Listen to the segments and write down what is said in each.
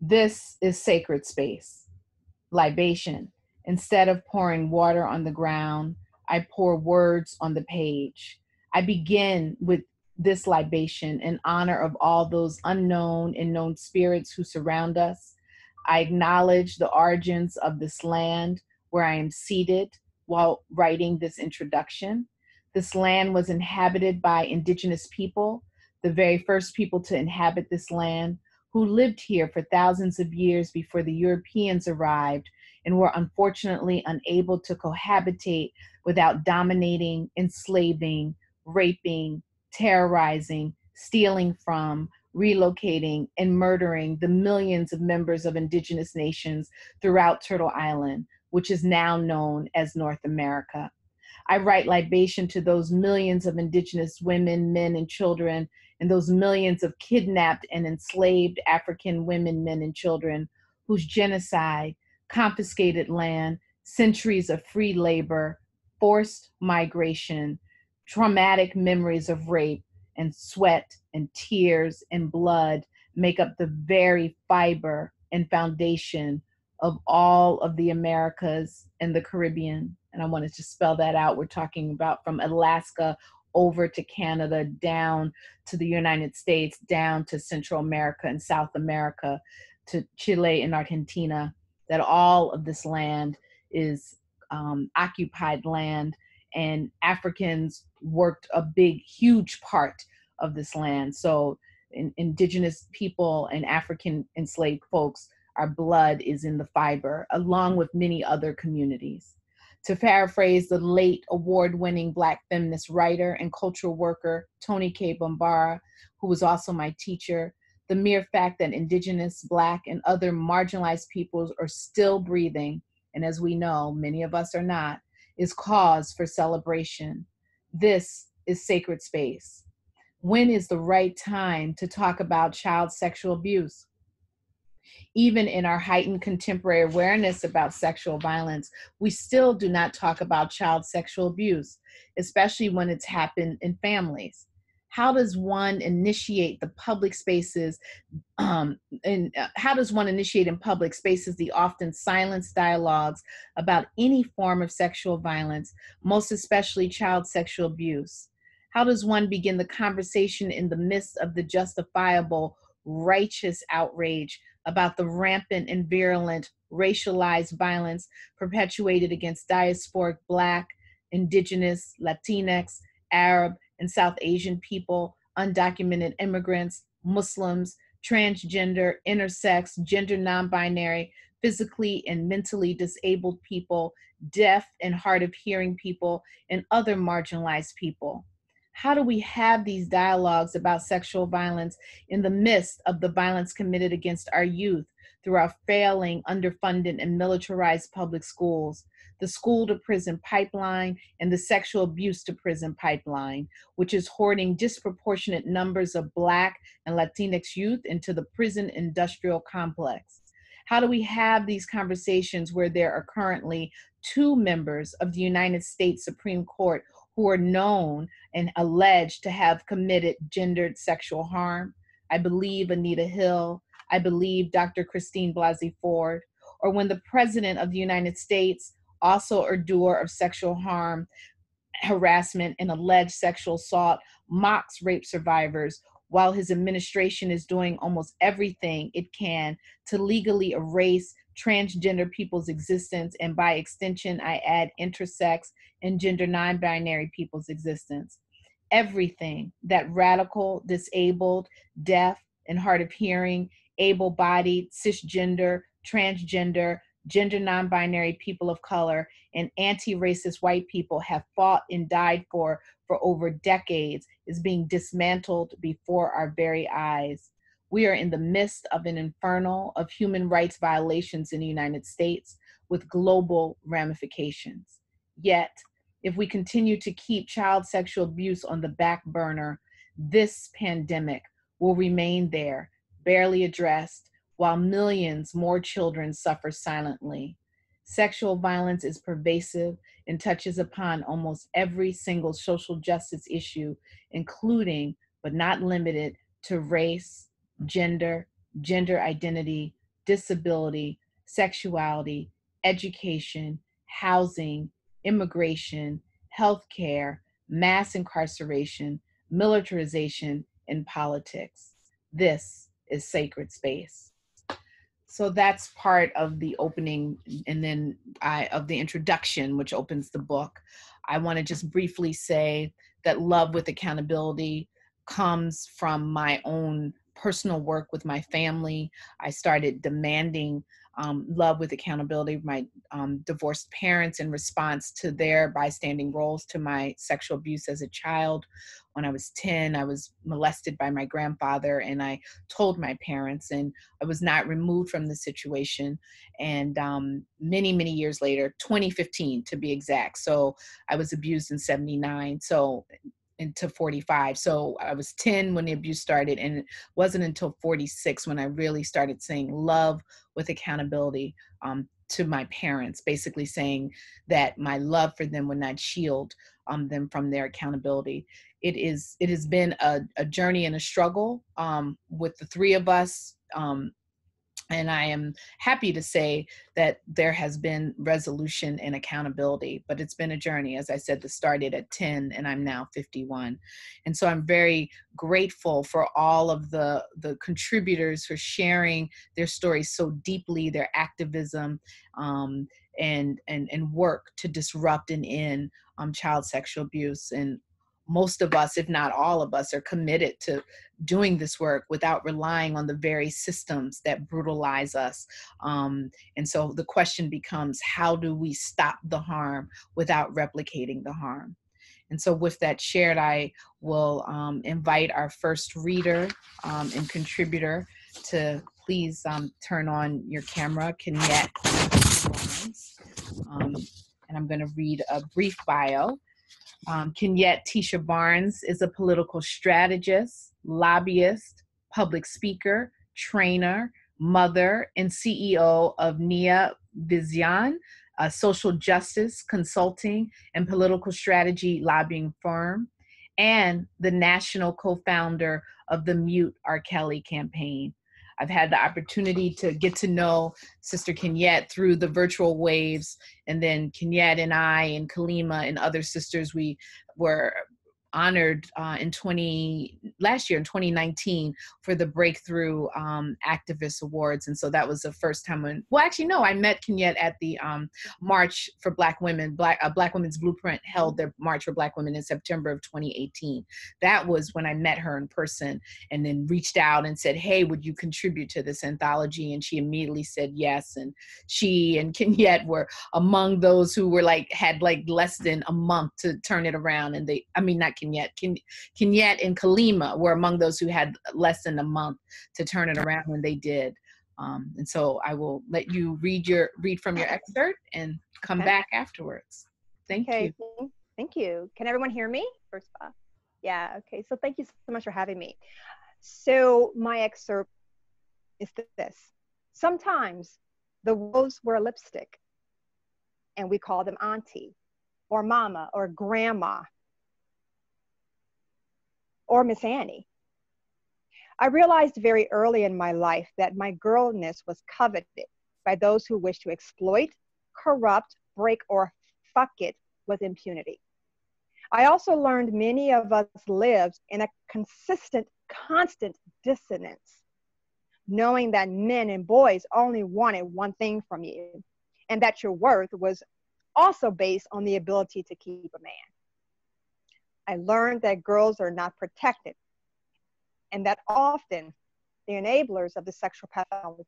This is sacred space, libation. Instead of pouring water on the ground, I pour words on the page. I begin with this libation in honor of all those unknown and known spirits who surround us. I acknowledge the origins of this land where I am seated while writing this introduction. This land was inhabited by indigenous people, the very first people to inhabit this land, who lived here for thousands of years before the Europeans arrived and were unfortunately unable to cohabitate without dominating, enslaving, raping, terrorizing, stealing from, relocating, and murdering the millions of members of indigenous nations throughout Turtle Island, which is now known as North America. I write libation to those millions of indigenous women, men, and children, and those millions of kidnapped and enslaved African women, men, and children whose genocide, confiscated land, centuries of free labor, forced migration, traumatic memories of rape, and sweat and tears and blood make up the very fiber and foundation of all of the Americas and the Caribbean. And I wanted to spell that out. We're talking about from Alaska over to Canada, down to the United States, down to Central America and South America, to Chile and Argentina, that all of this land is occupied land, and Africans worked a big, huge part of this land. So indigenous people and African enslaved folks, our blood is in the fiber, along with many other communities. To paraphrase the late award-winning Black feminist writer and cultural worker, Toni Cade Bambara, who was also my teacher, the mere fact that indigenous, Black, and other marginalized peoples are still breathing, and as we know, many of us are not, is cause for celebration. This is sacred space. When is the right time to talk about child sexual abuse? Even in our heightened contemporary awareness about sexual violence, we still do not talk about child sexual abuse, especially when it's happened in families. How does one initiate the public spaces, how does one initiate in public spaces the often silenced dialogues about any form of sexual violence, most especially child sexual abuse? How does one begin the conversation in the midst of the justifiable, righteous outrage about the rampant and virulent racialized violence perpetuated against diasporic Black, Indigenous, Latinx, Arab, and South Asian people, undocumented immigrants, Muslims, transgender, intersex, gender non-binary, physically and mentally disabled people, deaf and hard of hearing people, and other marginalized people? How do we have these dialogues about sexual violence in the midst of the violence committed against our youth through our failing, underfunded, and militarized public schools, the school to prison pipeline, and the sexual abuse to prison pipeline, which is hoarding disproportionate numbers of Black and Latinx youth into the prison industrial complex? How do we have these conversations where there are currently two members of the United States Supreme Court who are known and alleged to have committed gendered sexual harm? I believe Anita Hill. I believe Dr. Christine Blasey Ford. Or when the President of the United States, also a doer of sexual harm, harassment, and alleged sexual assault, mocks rape survivors while his administration is doing almost everything it can to legally erase transgender people's existence, and by extension, I add intersex and gender non-binary people's existence. Everything that radical, disabled, deaf, and hard of hearing, able-bodied, cisgender, transgender, gender non-binary people of color, and anti-racist white people have fought and died for over decades is being dismantled before our very eyes. We are in the midst of an inferno of human rights violations in the United States with global ramifications. Yet, if we continue to keep child sexual abuse on the back burner, this pandemic will remain there, barely addressed, while millions more children suffer silently. Sexual violence is pervasive and touches upon almost every single social justice issue, including, but not limited to, race, gender, gender identity, disability, sexuality, education, housing, immigration, healthcare, mass incarceration, militarization, and politics. This is sacred space. So that's part of the opening, and then of the introduction, which opens the book. I want to just briefly say that love with accountability comes from my own personal work with my family. I started demanding love with accountability, my divorced parents, in response to their bystanding roles to my sexual abuse as a child. When I was 10, I was molested by my grandfather, and I told my parents, and I was not removed from the situation. And many, many years later, 2015 to be exact. So I was abused in 79. So into 45. So I was 10 when the abuse started, and it wasn't until 46 when I really started saying love with accountability to my parents, basically saying that my love for them would not shield them from their accountability. It has been a journey and a struggle with the three of us. And I am happy to say that there has been resolution and accountability, but it's been a journey, as I said, that started at 10, and I'm now 51. And so I'm very grateful for all of the contributors for sharing their stories so deeply, their activism and work to disrupt and end child sexual abuse. And most of us, if not all of us, are committed to doing this work without relying on the very systems that brutalize us. And so the question becomes, how do we stop the harm without replicating the harm? And so with that shared, I will invite our first reader and contributor to please turn on your camera, Kenyette Tisha Barnes. And I'm gonna read a brief bio. Kenyette Tisha Barnes is a political strategist, lobbyist, public speaker, trainer, mother, and CEO of Nia Vizian, a social justice consulting and political strategy lobbying firm, and the national co-founder of the Mute R. Kelly campaign. I've had the opportunity to get to know Sister Kenyette through the virtual waves. And then Kenyette and I and Kalimah and other sisters, we were honored last year in 2019 for the Breakthrough Activist Awards. And so that was the first time I met Kenyette at the March for Black Women. Black Women's Blueprint held their March for Black Women in September of 2018. That was when I met her in person, and then reached out and said, hey, would you contribute to this anthology? And she immediately said yes. And she and Kenyette were among those who were had less than a month to turn it around. And Kenyette and Kalimah were among those who had less than a month to turn it around when they did. And so I will let you read from your excerpt and come back afterwards. Thank you. Thank you. Can everyone hear me first of all? Yeah, okay. So thank you so much for having me. So my excerpt is this. Sometimes the wolves wear lipstick and we call them auntie or mama or grandma or Miss Annie. I realized very early in my life that my girlness was coveted by those who wish to exploit, corrupt, break, or fuck it with impunity. I also learned many of us live in a constant dissonance, knowing that men and boys only wanted one thing from you, and that your worth was also based on the ability to keep a man. I learned that girls are not protected and that often the enablers of the sexual pathology,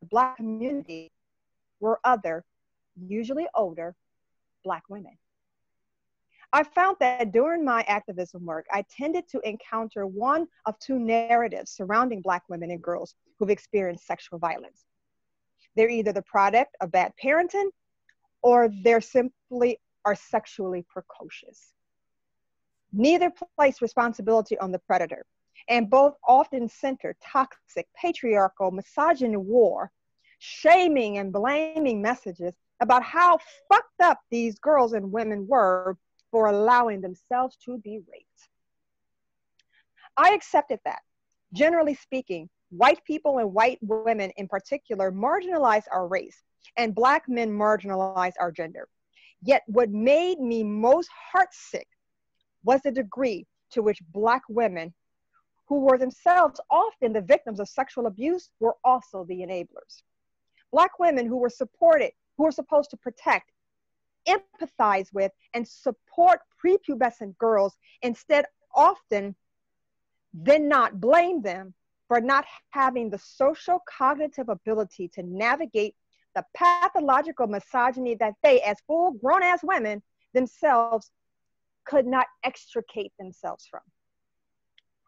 the Black community, were other, usually older, Black women. I found that during my activism work, I tended to encounter one of two narratives surrounding Black women and girls who've experienced sexual violence. They're either the product of bad parenting or they're simply are sexually precocious. Neither place responsibility on the predator, and both often center toxic, patriarchal, misogyny, war, shaming and blaming messages about how fucked up these girls and women were for allowing themselves to be raped. I accepted that, generally speaking, white people and white women in particular marginalize our race, and Black men marginalize our gender. Yet what made me most heartsick was the degree to which Black women, who were themselves often the victims of sexual abuse, were also the enablers. Black women who were supported, who were supposed to protect, empathize with, and support prepubescent girls, instead often then not blame them for not having the social cognitive ability to navigate the pathological misogyny that they, as full grown ass women themselves, could not extricate themselves from.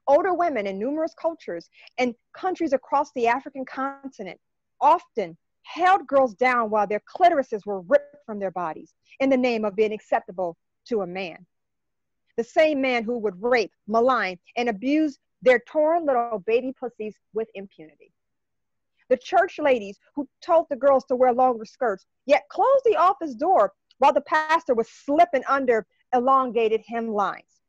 Older women in numerous cultures and countries across the African continent often held girls down while their clitorises were ripped from their bodies in the name of being acceptable to a man. The same man who would rape, malign, and abuse their torn little baby pussies with impunity. The church ladies who told the girls to wear longer skirts, yet closed the office door while the pastor was slipping under elongated hemlines.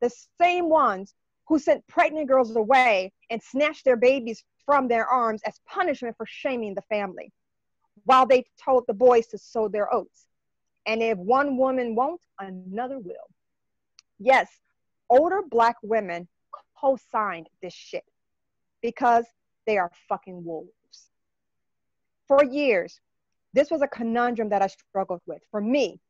The same ones who sent pregnant girls away and snatched their babies from their arms as punishment for shaming the family, while they told the boys to sow their oats. And if one woman won't, another will. Yes, older Black women co-signed this shit because they are fucking wolves. For years, this was a conundrum that I struggled with. For me,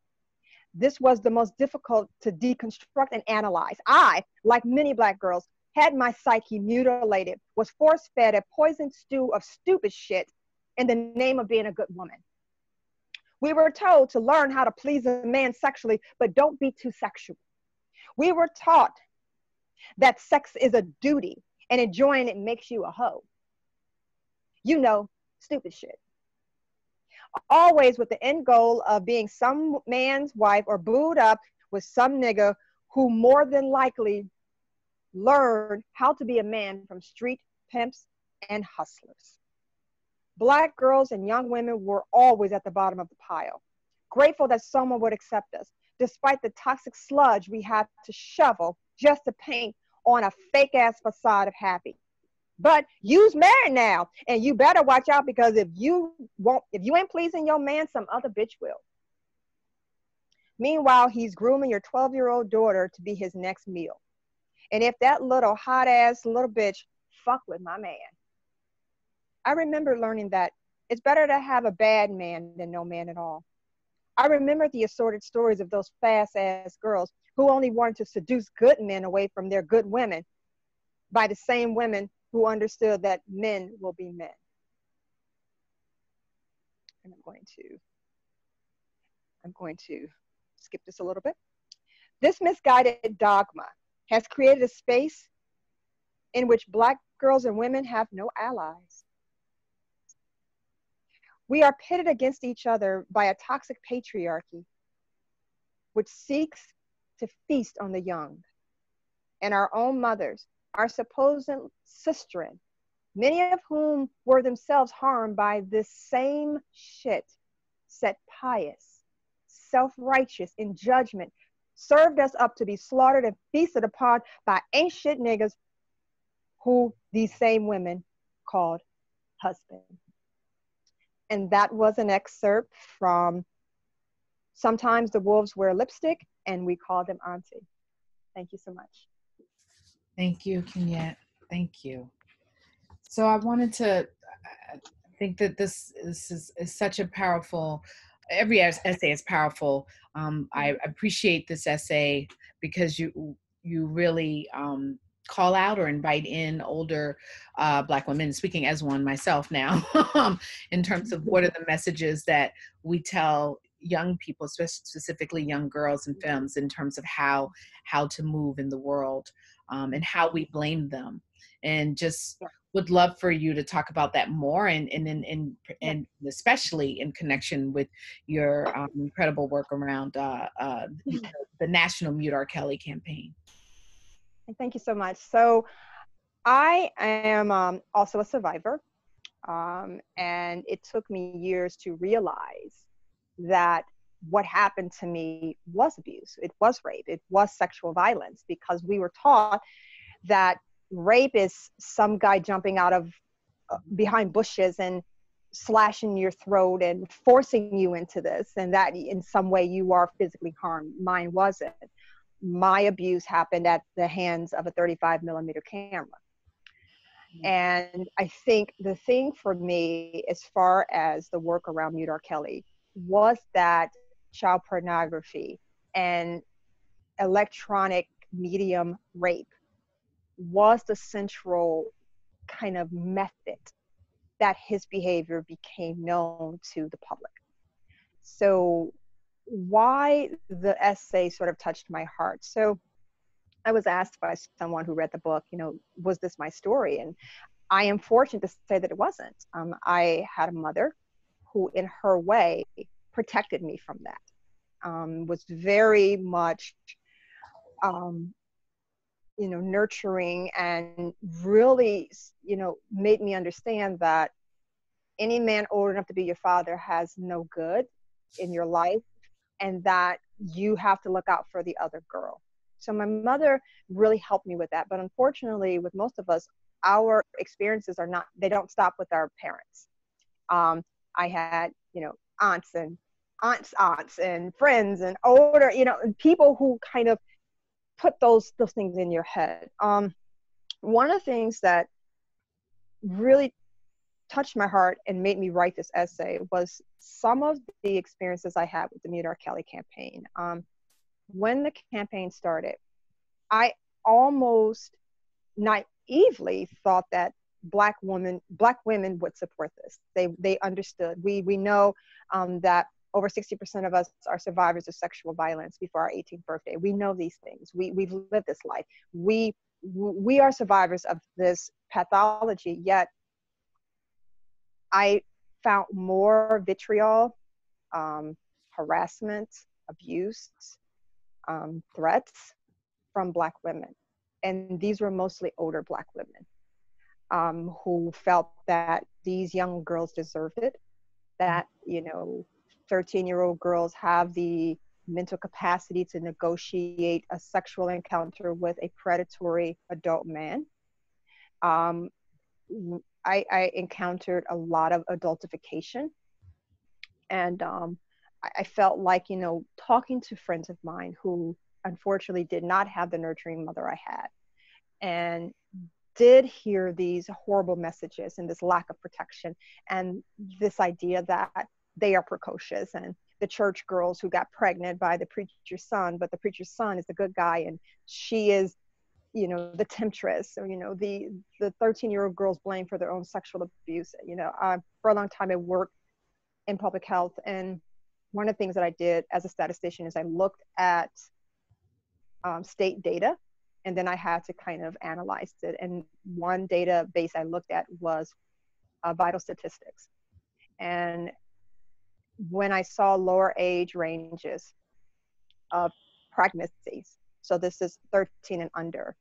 this was the most difficult to deconstruct and analyze. I, like many Black girls, had my psyche mutilated, was force-fed a poisoned stew of stupid shit in the name of being a good woman. We were told to learn how to please a man sexually, but don't be too sexual. We were taught that sex is a duty and enjoying it makes you a hoe. You know, stupid shit. Always with the end goal of being some man's wife or booed up with some nigga who more than likely learned how to be a man from street pimps and hustlers. Black girls and young women were always at the bottom of the pile, grateful that someone would accept us, despite the toxic sludge we had to shovel just to paint on a fake-ass facade of happy. But you's married now, and you better watch out, because if you ain't pleasing your man, some other bitch will. Meanwhile, he's grooming your 12-year-old daughter to be his next meal. And if that little hot-ass little bitch fuck with my man. I remember learning that it's better to have a bad man than no man at all. I remember the assorted stories of those fast-ass girls who only wanted to seduce good men away from their good women by the same women who understood that men will be men. And I'm going to skip this a little bit. This misguided dogma has created a space in which Black girls and women have no allies. We are pitted against each other by a toxic patriarchy, which seeks to feast on the young and our own mothers, our supposed sistren, many of whom were themselves harmed by this same shit, set pious, self-righteous in judgment, served us up to be slaughtered and feasted upon by ancient niggas who these same women called husband. And that was an excerpt from Sometimes the Wolves Wear Lipstick and We Call Them Auntie. Thank you so much. Thank you, Kenyette. Thank you. So I think that this is such a powerful, every essay is powerful. I appreciate this essay because you really call out or invite in older Black women, speaking as one myself now, in terms of what are the messages that we tell young people, specifically young girls and femmes, in terms of how to move in the world and how we blame them. And just would love for you to talk about that more and especially in connection with your incredible work around the National Mute R. Kelly campaign. Thank you so much. So I am also a survivor, and it took me years to realize that what happened to me was abuse. It was rape. It was sexual violence, because we were taught that rape is some guy jumping out of behind bushes and slashing your throat and forcing you into this, and that in some way you are physically harmed. Mine wasn't. My abuse happened at the hands of a 35 millimeter camera. And I think the thing for me, as far as the work around Mute R. Kelly, was that child pornography and electronic medium rape was the central kind of method that his behavior became known to the public. So why the essay sort of touched my heart. So I was asked by someone who read the book, you know, was this my story? And I am fortunate to say that it wasn't. I had a mother who, in her way, protected me from that, was very much, you know, nurturing, and really, you know, made me understand that any man old enough to be your father has no good in your life, and that you have to look out for the other girl. So my mother really helped me with that. But unfortunately, with most of us, our experiences are not, they don't stop with our parents. I had, you know, aunts and friends and older, you know, people who kind of put those things in your head. One of the things that really touched my heart and made me write this essay was some of the experiences I had with the Mute R. Kelly campaign. When the campaign started, I almost naively thought that Black women would support this. They understood. We know that over 60% of us are survivors of sexual violence before our 18th birthday. We know these things. We've lived this life. We are survivors of this pathology. Yet, I found more vitriol, harassment, abuse, threats from Black women. And these were mostly older Black women who felt that these young girls deserved it, that, you know, 13-year-old girls have the mental capacity to negotiate a sexual encounter with a predatory adult man. I encountered a lot of adultification, and I felt like, you know, talking to friends of mine who unfortunately did not have the nurturing mother I had and did hear these horrible messages and this lack of protection and this idea that they are precocious, and the church girls who got pregnant by the preacher's son, but the preacher's son is the good guy and she is, you know, the temptress. So, you know, the 13-year-old girls blamed for their own sexual abuse. You know, for a long time I worked in public health, and one of the things that I did as a statistician is I looked at state data, and then I had to kind of analyze it. And one database I looked at was vital statistics. And when I saw lower age ranges of pregnancies, so this is 13 and under,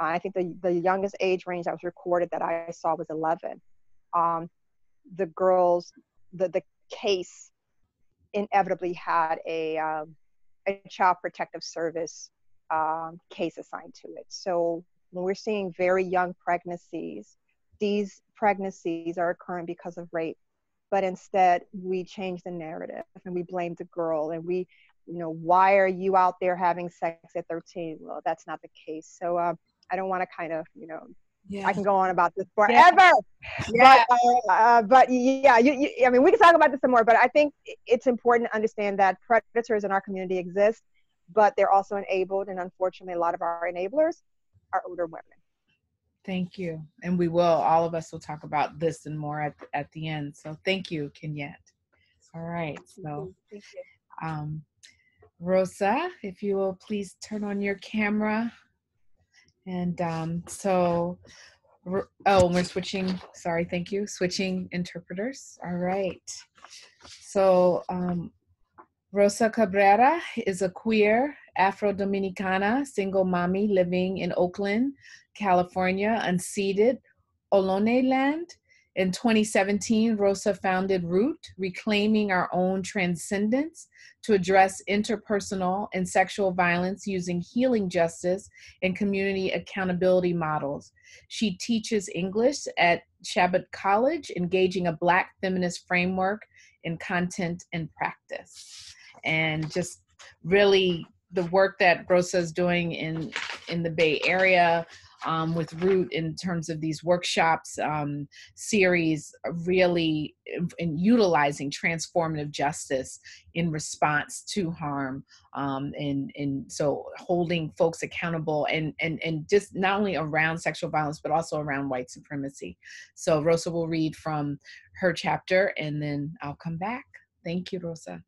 I think the youngest age range that was recorded that I saw was 11. The girls, the case inevitably had a child protective service case assigned to it. So when we're seeing very young pregnancies, these pregnancies are occurring because of rape, but instead we change the narrative and we blame the girl, and we, you know, why are you out there having sex at 13? Well, that's not the case. So I don't want to kind of, you know, yeah. I can go on about this forever. Yeah. But yeah, I mean, we can talk about this some more, but I think it's important to understand that predators in our community exist, but they're also enabled. And unfortunately, a lot of our enablers are older women. Thank you. And we will, all of us will talk about this and more at the end. So thank you, Kenyette. All right. So thank you. Rosa, if you will please turn on your camera. And we're switching, sorry, thank you, switching interpreters. All right. So Rosa Cabrera is a queer Afro-Dominicana single mommy living in Oakland, California, unceded Ohlone land, In 2017, Rosa founded Root, Reclaiming Our Own Transcendence, to address interpersonal and sexual violence using healing justice and community accountability models. She teaches English at Chabot College, engaging a Black feminist framework in content and practice. And just really the work that Rosa is doing in the Bay Area, with Root in terms of these workshops, series, really in utilizing transformative justice in response to harm, and so holding folks accountable, and just not only around sexual violence but also around white supremacy. So Rosa will read from her chapter, and then I'll come back. Thank you, Rosa.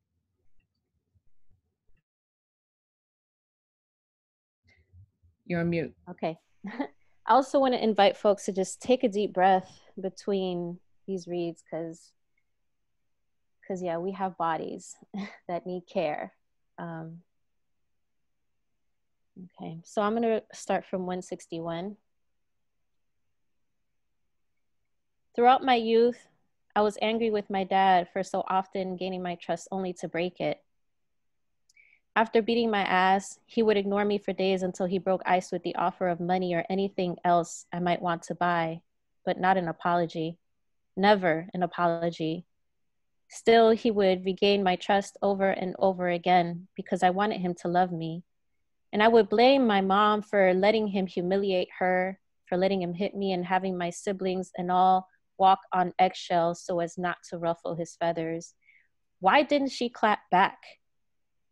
You're on mute. Okay. I also want to invite folks to just take a deep breath between these reads, because yeah, we have bodies that need care. Okay, so I'm going to start from 161. Throughout my youth, I was angry with my dad for so often gaining my trust only to break it. After beating my ass, he would ignore me for days until he broke ice with the offer of money or anything else I might want to buy, but not an apology. Never an apology. Still, he would regain my trust over and over again because I wanted him to love me. And I would blame my mom for letting him humiliate her, for letting him hit me, and having my siblings and all walk on eggshells so as not to ruffle his feathers. Why didn't she clap back?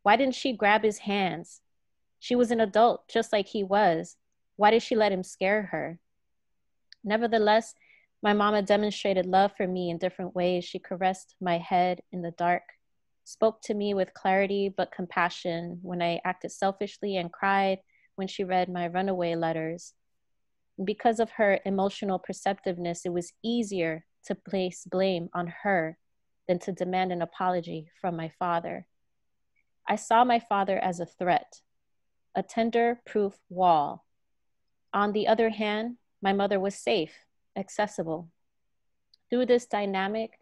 Why didn't she grab his hands? She was an adult, just like he was. Why did she let him scare her? Nevertheless, my mama demonstrated love for me in different ways. She caressed my head in the dark, spoke to me with clarity but compassion when I acted selfishly, and cried when she read my runaway letters. Because of her emotional perceptiveness, it was easier to place blame on her than to demand an apology from my father. I saw my father as a threat, a tender-proof wall. On the other hand, my mother was safe, accessible. Through this dynamic,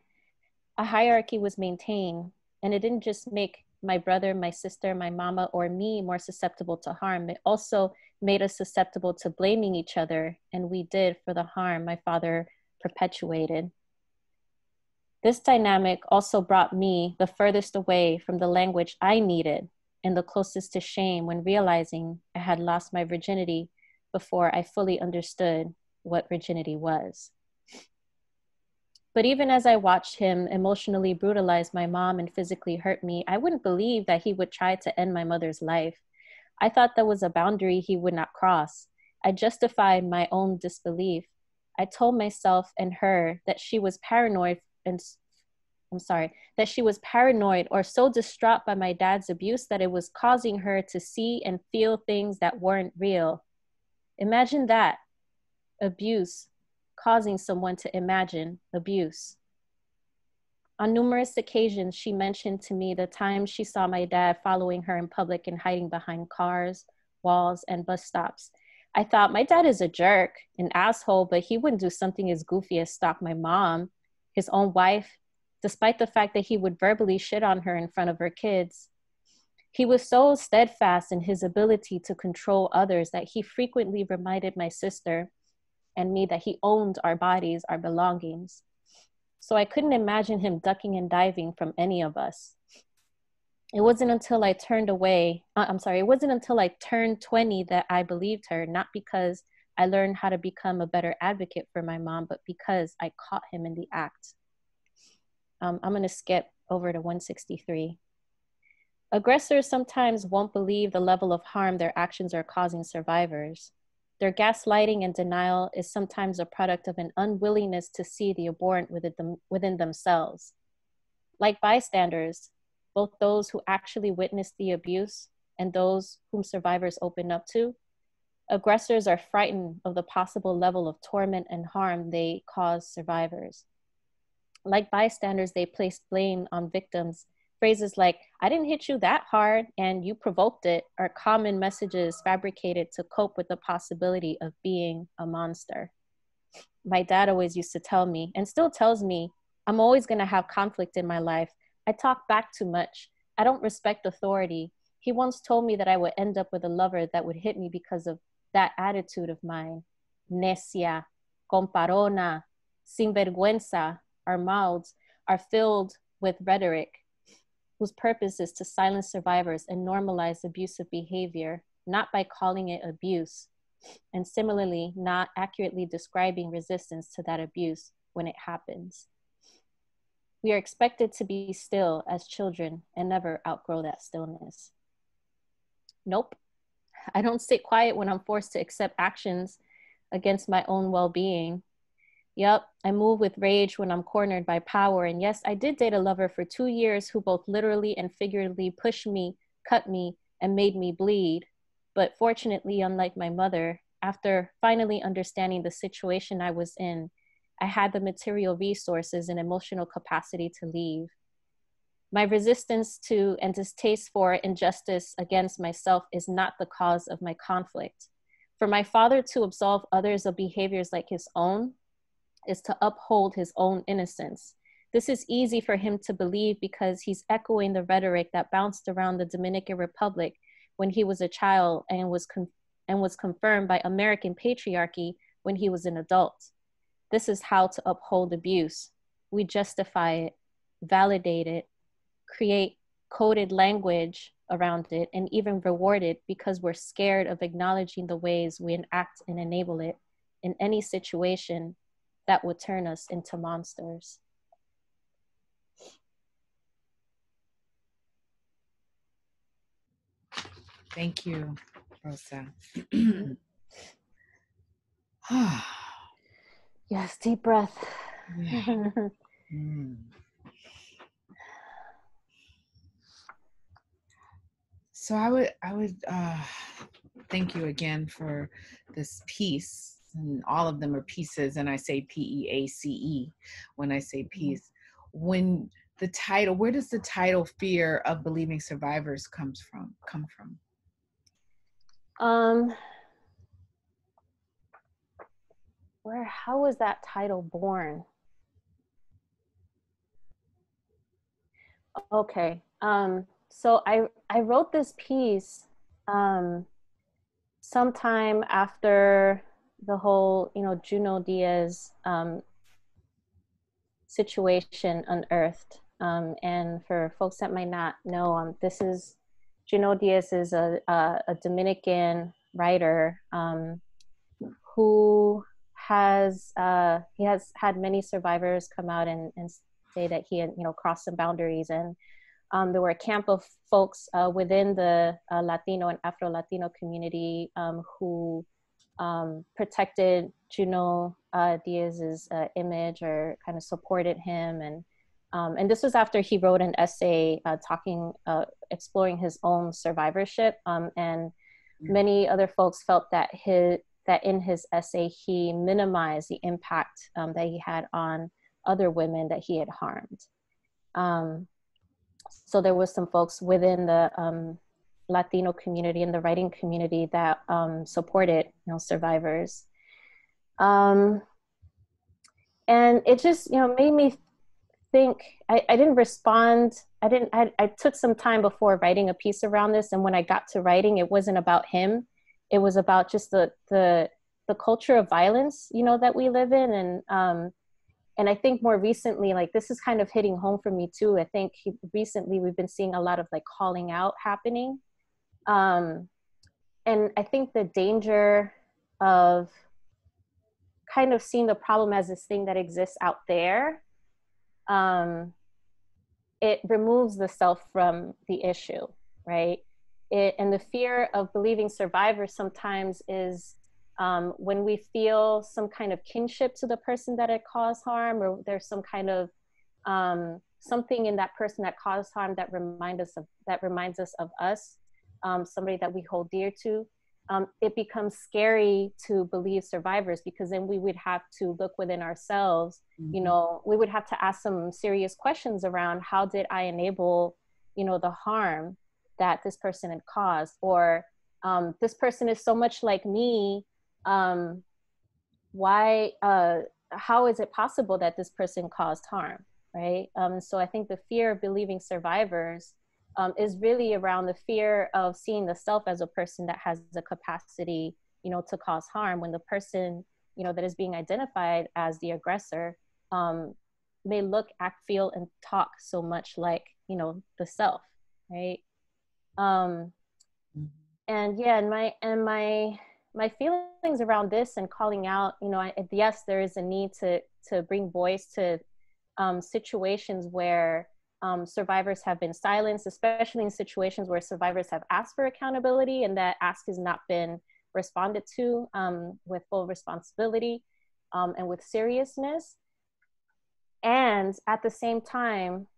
a hierarchy was maintained, and it didn't just make my brother, my sister, my mama, or me more susceptible to harm. It also made us susceptible to blaming each other, and we did, for the harm my father perpetuated. This dynamic also brought me the furthest away from the language I needed and the closest to shame when realizing I had lost my virginity before I fully understood what virginity was. But even as I watched him emotionally brutalize my mom and physically hurt me, I wouldn't believe that he would try to end my mother's life. I thought that was a boundary he would not cross. I justified my own disbelief. I told myself and her that she was paranoid or so distraught by my dad's abuse that it was causing her to see and feel things that weren't real. Imagine that, abuse causing someone to imagine abuse. On numerous occasions, she mentioned to me the time she saw my dad following her in public and hiding behind cars, walls, and bus stops. I thought, my dad is a jerk, an asshole, but he wouldn't do something as goofy as stalk my mom, his own wife, despite the fact that he would verbally shit on her in front of her kids. He was so steadfast in his ability to control others that he frequently reminded my sister and me that he owned our bodies, our belongings. So I couldn't imagine him ducking and diving from any of us. It wasn't until I turned 20 that I believed her, not because I learned how to become a better advocate for my mom, but because I caught him in the act. I'm gonna skip over to 163. Aggressors sometimes won't believe the level of harm their actions are causing survivors. Their gaslighting and denial is sometimes a product of an unwillingness to see the abhorrent within themselves. Like bystanders, both those who actually witnessed the abuse and those whom survivors open up to, aggressors are frightened of the possible level of torment and harm they cause survivors. Like bystanders, they place blame on victims. Phrases like, I didn't hit you that hard and you provoked it, are common messages fabricated to cope with the possibility of being a monster. my dad always used to tell me, and still tells me, I'm always going to have conflict in my life. I talk back too much. I don't respect authority. He once told me that I would end up with a lover that would hit me because of that attitude of mine. Necia, comparona, sinvergüenza, our mouths are filled with rhetoric whose purpose is to silence survivors and normalize abusive behavior, not by calling it abuse, and similarly, not accurately describing resistance to that abuse when it happens. We are expected to be still as children and never outgrow that stillness. Nope, I don't sit quiet when I'm forced to accept actions against my own well-being. Yep, I move with rage when I'm cornered by power. And yes, I did date a lover for 2 years who both literally and figuratively pushed me, cut me, and made me bleed. But fortunately, unlike my mother, after finally understanding the situation I was in, I had the material resources and emotional capacity to leave. My resistance to and distaste for injustice against myself is not the cause of my conflict. For my father to absolve others of behaviors like his own is to uphold his own innocence. This is easy for him to believe because he's echoing the rhetoric that bounced around the Dominican Republic when he was a child and was confirmed by American patriarchy when he was an adult. This is how to uphold abuse. We justify it, validate it, create coded language around it, and even reward it because we're scared of acknowledging the ways we enact and enable it in any situation that would turn us into monsters. Thank you, Rosa. Yes, deep breath. Yeah. So I would thank you again for this piece. And all of them are pieces, and I say P-E-A-C-E when I say peace. When the title, where does the title Fear of Believing Survivors come from? How was that title born? Okay, so I wrote this piece sometime after the whole, Junot Díaz situation unearthed. And for folks that might not know, this is, Junot Díaz is a Dominican writer who has, he has had many survivors come out and say that he had, crossed some boundaries. And there were a camp of folks within the Latino and Afro-Latino community who protected Junot Díaz's image, or kind of supported him, and this was after he wrote an essay exploring his own survivorship, and many other folks felt that in his essay he minimized the impact that he had on other women that he had harmed. So there was some folks within the Latino community and the writing community that supported, survivors. And it just, made me think. I didn't respond. I took some time before writing a piece around this. And when I got to writing, it wasn't about him. It was about just the culture of violence, that we live in. And I think more recently, this is kind of hitting home for me too. I think recently we've been seeing a lot of calling out happening. And I think the danger of kind of seeing the problem as this thing that exists out there, it removes the self from the issue, right? And the fear of believing survivors sometimes is when we feel some kind of kinship to the person that had caused harm, or there's some kind of something in that person that caused harm that reminds us of us, somebody that we hold dear to, it becomes scary to believe survivors, because then we would have to look within ourselves. Mm-hmm. We would have to ask some serious questions around, how did I enable, the harm that this person had caused? Or this person is so much like me, why, how is it possible that this person caused harm, right? So I think the fear of believing survivors is really around the fear of seeing the self as a person that has the capacity, you know, to cause harm, when the person, you know, that is being identified as the aggressor may look, act, feel, and talk so much like, you know, the self, right? And yeah, and my feelings around this and calling out, you know, yes, there is a need to bring voice to situations where survivors have been silenced, especially in situations where survivors have asked for accountability and that ask has not been responded to with full responsibility and with seriousness. And at the same time,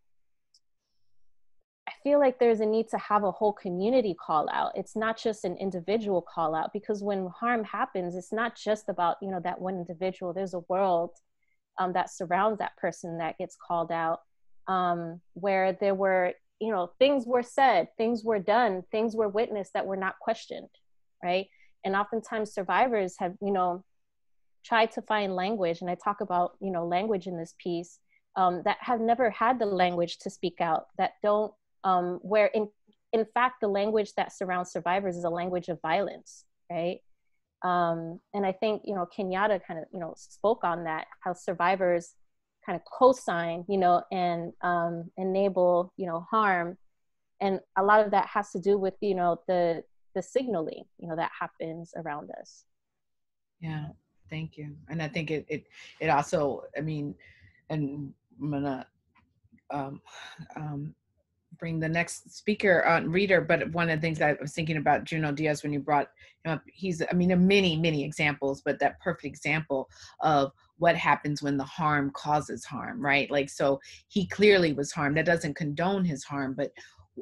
I feel like there's a need to have a whole community call out. It's not just an individual call out, because when harm happens, it's not just about, you know, that one individual. There's a world that surrounds that person that gets called out, where there were, you know, things were said, things were done, things were witnessed that were not questioned, right? And oftentimes survivors have, you know, tried to find language, and I talk about, you know, language in this piece, that have never had the language to speak out, that don't, where in fact, the language that surrounds survivors is a language of violence, right? And I think, you know, Kenyette kind of, you know, spoke on that, how survivors kind of co-sign, you know, and enable, you know, harm. And a lot of that has to do with, you know, the signaling, you know, that happens around us. Yeah, thank you. And I think it also, I mean, and I'm gonna bring the next speaker on reader, but one of the things I was thinking about Junot Díaz when you brought him up, he's, I mean, there are many, many examples, but that perfect example of what happens when the harm causes harm, right? Like, so he clearly was harmed. That doesn't condone his harm, but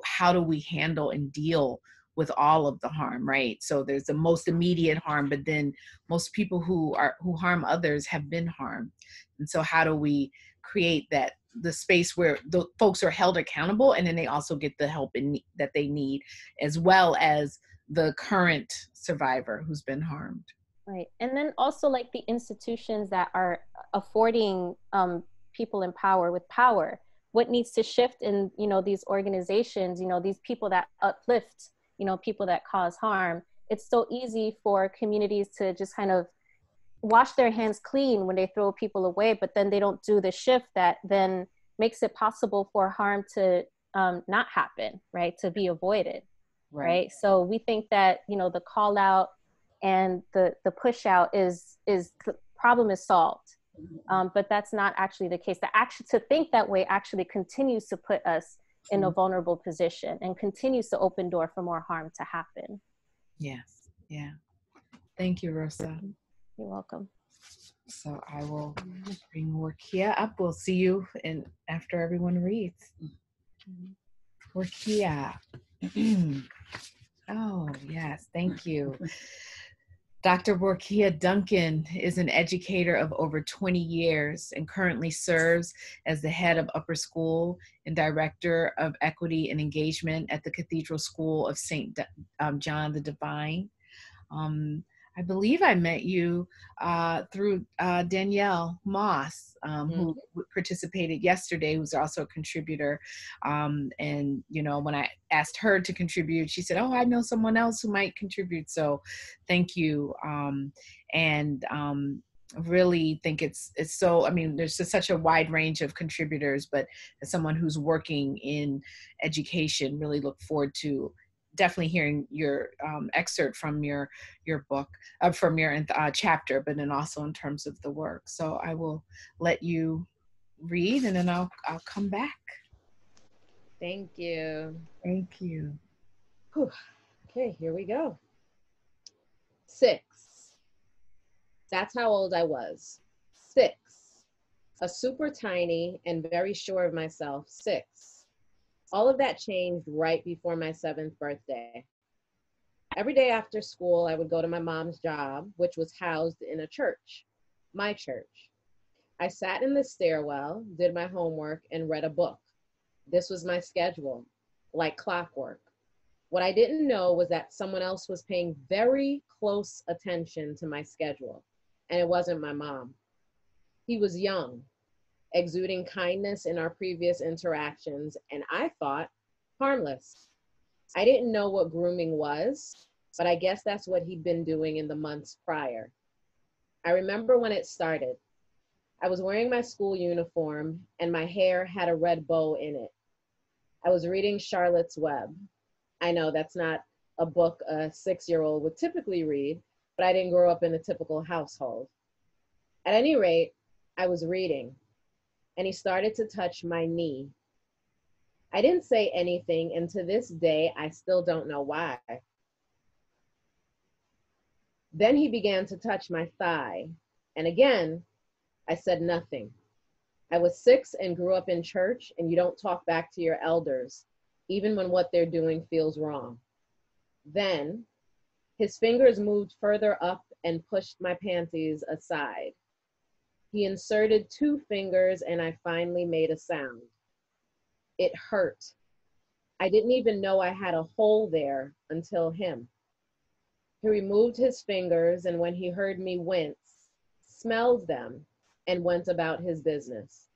how do we handle and deal with all of the harm, right? So there's the most immediate harm, but then most people who harm others have been harmed. And so how do we create that, the space where the folks are held accountable, and then they also get the help that they need, as well as the current survivor who's been harmed. Right, and then also like the institutions that are affording people in power with power. What needs to shift in, you know, these organizations, you know, these people that uplift, you know, people that cause harm? It's so easy for communities to just kind of wash their hands clean when they throw people away, but then they don't do the shift that then makes it possible for harm to not happen, right? To be avoided, right? So we think that, you know, the call out and the push out is the problem is solved, but that's not actually the case. The action to think that way actually continues to put us in a vulnerable position and continues to open door for more harm to happen. Yes, yeah. Thank you, Rosa. You're welcome. So I will bring Worokya up. We'll see you in after everyone reads. Worokya. Oh, yes, thank you. Dr. Worokya Duncan is an educator of over 20 years and currently serves as the head of upper school and director of equity and engagement at the Cathedral School of St. John the Divine. I believe I met you through Danielle Moss, who participated yesterday, who's also a contributor. And, you know, when I asked her to contribute, she said, oh, I know someone else who might contribute. So thank you. Really think it's so, I mean, there's just such a wide range of contributors, but as someone who's working in education, really look forward to definitely hearing your excerpt from your book, from your chapter, but then also in terms of the work. So I will let you read, and then I'll come back. Thank you. Thank you. Whew. Okay, here we go. 6. That's how old I was. 6. A super tiny and very sure of myself 6. All of that changed right before my 7th birthday. Every day after school, I would go to my mom's job, which was housed in a church, my church. I sat in the stairwell, did my homework, and read a book. This was my schedule, like clockwork. What I didn't know was that someone else was paying very close attention to my schedule. and it wasn't my mom. He was young, exuding kindness in our previous interactions, and I thought, harmless. I didn't know what grooming was, but I guess that's what he'd been doing in the months prior. I remember when it started. I was wearing my school uniform, and my hair had a red bow in it. I was reading Charlotte's Web. I know that's not a book a six-year-old would typically read, but I didn't grow up in a typical household. At any rate, I was reading, and he started to touch my knee. I didn't say anything, and to this day, I still don't know why. Then he began to touch my thigh, and again, I said nothing. I was 6 and grew up in church, and you don't talk back to your elders, even when what they're doing feels wrong. Then, his fingers moved further up and pushed my panties aside. He inserted 2 fingers, and I finally made a sound. It hurt. I didn't even know I had a hole there until him. He removed his fingers, and when he heard me wince, smelled them and went about his business.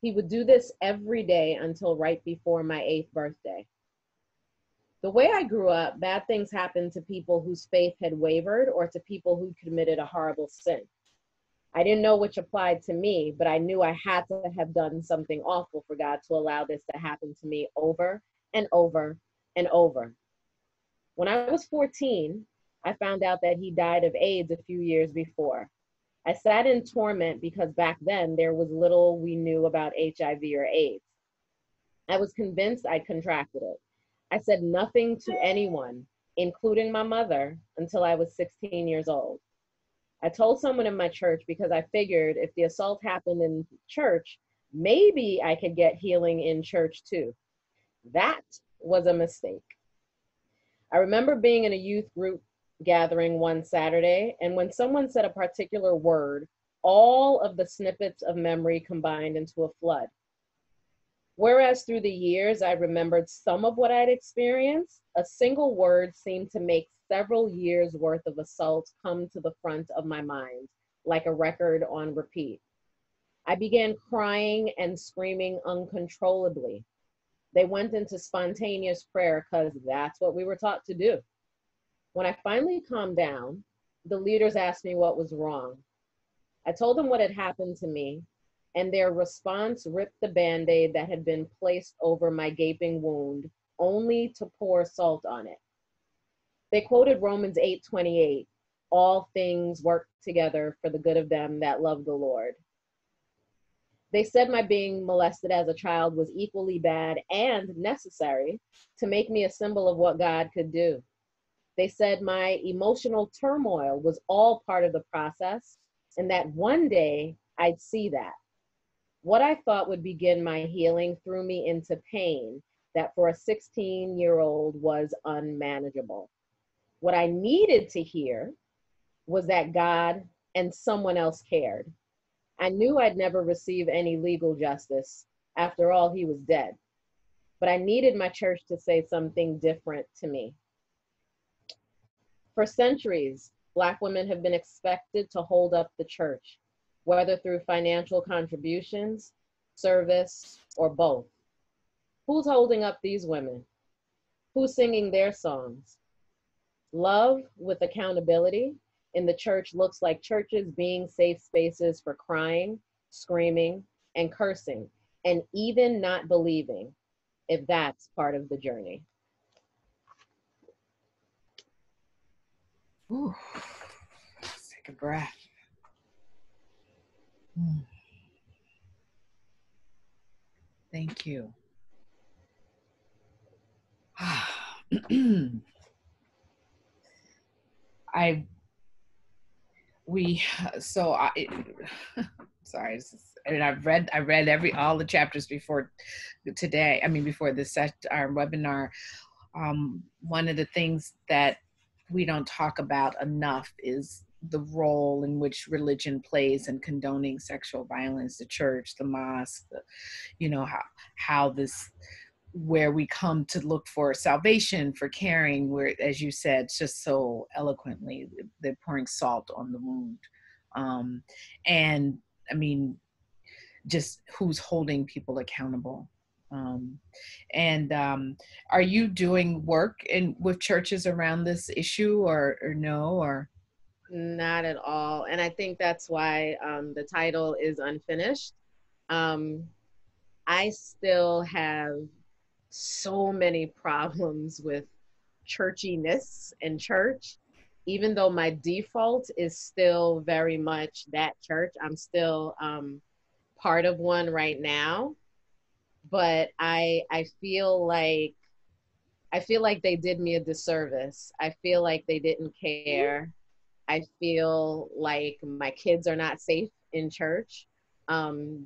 He would do this every day until right before my 8th birthday. The way I grew up, bad things happened to people whose faith had wavered or to people who committed a horrible sin. I didn't know which applied to me, but I knew I had to have done something awful for God to allow this to happen to me over and over and over. When I was 14, I found out that he died of AIDS a few years before. I sat in torment because back then there was little we knew about HIV or AIDS. I was convinced I contracted it. I said nothing to anyone, including my mother, until I was 16 years old. I told someone in my church because I figured if the assault happened in church, maybe I could get healing in church too. That was a mistake. I remember being in a youth group gathering one Saturday, and when someone said a particular word, all of the snippets of memory combined into a flood. Whereas through the years, I remembered some of what I'd experienced, a single word seemed to make several years worth of assault come to the front of my mind, like a record on repeat. I began crying and screaming uncontrollably. They went into spontaneous prayer because that's what we were taught to do. When I finally calmed down, the leaders asked me what was wrong. I told them what had happened to me, and their response ripped the Band-Aid that had been placed over my gaping wound, only to pour salt on it. They quoted Romans 8:28, all things work together for the good of them that love the Lord. They said my being molested as a child was equally bad and necessary to make me a symbol of what God could do. They said my emotional turmoil was all part of the process, and that one day I'd see that. What I thought would begin my healing threw me into pain that for a 16-year-old was unmanageable. What I needed to hear was that God and someone else cared. I knew I'd never receive any legal justice. After all, he was dead. But I needed my church to say something different to me. For centuries, Black women have been expected to hold up the church, whether through financial contributions, service, or both. Who's holding up these women? Who's singing their songs? Love with accountability in the church looks like churches being safe spaces for crying, screaming, and cursing, and even not believing, if that's part of the journey. Ooh, let's take a breath. Thank you. Sorry. I read all the chapters before today. I mean, before this our webinar. One of the things that we don't talk about enough is the role in which religion plays in condoning sexual violence, the church, the mosque, how this, where we come to look for salvation, for caring, where, as you said, just so eloquently, they're pouring salt on the wound, And I mean, just who's holding people accountable. Are you doing work with churches around this issue or no, or? Not at all. And I think that's why the title is unfinished. I still have so many problems with churchiness and church, even though my default is still very much that church. I'm still part of one right now. But I feel like they did me a disservice. I feel like they didn't care. I feel like my kids are not safe in church.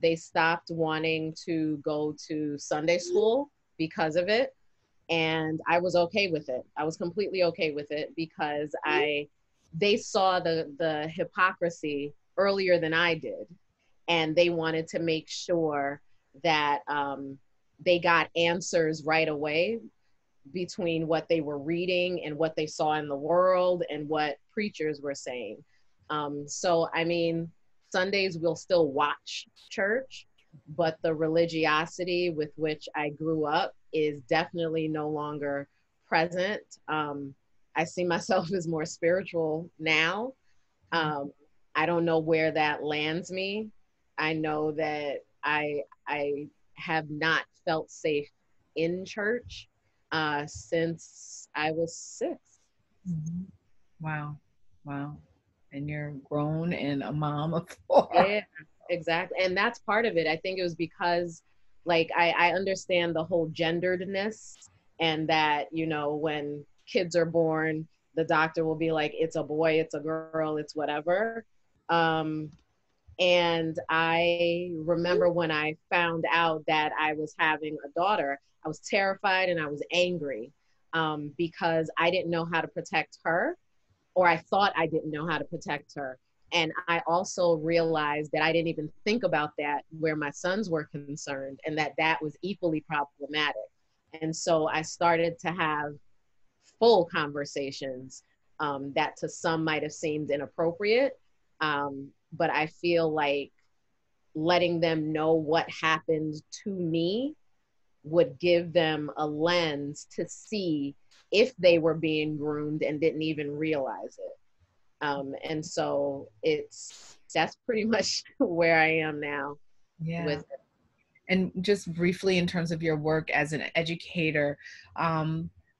They stopped wanting to go to Sunday school because of it. And I was okay with it. I was completely okay with it because they saw the hypocrisy earlier than I did. And they wanted to make sure that they got answers right away between what they were reading and what they saw in the world and what preachers were saying. So, I mean, Sundays we'll still watch church, but the religiosity with which I grew up is definitely no longer present. I see myself as more spiritual now. I don't know where that lands me. I know that I have not felt safe in church since I was 6. Mm-hmm. Wow. Wow. And you're grown and a mom of 4. Yeah, exactly. And that's part of it. I think it was because like, I understand the whole genderedness and that, you know, when kids are born, the doctor will be like, it's a boy, it's a girl, it's whatever. And I remember when I found out that I was having a daughter, I was terrified and I was angry because I didn't know how to protect her, or I thought I didn't know how to protect her. And I also realized that I didn't even think about that where my sons were concerned, and that that was equally problematic. And so I started to have full conversations that to some might have seemed inappropriate. But I feel like letting them know what happened to me would give them a lens to see if they were being groomed and didn't even realize it. And so that's pretty much where I am now. Yeah. With it. And just briefly in terms of your work as an educator,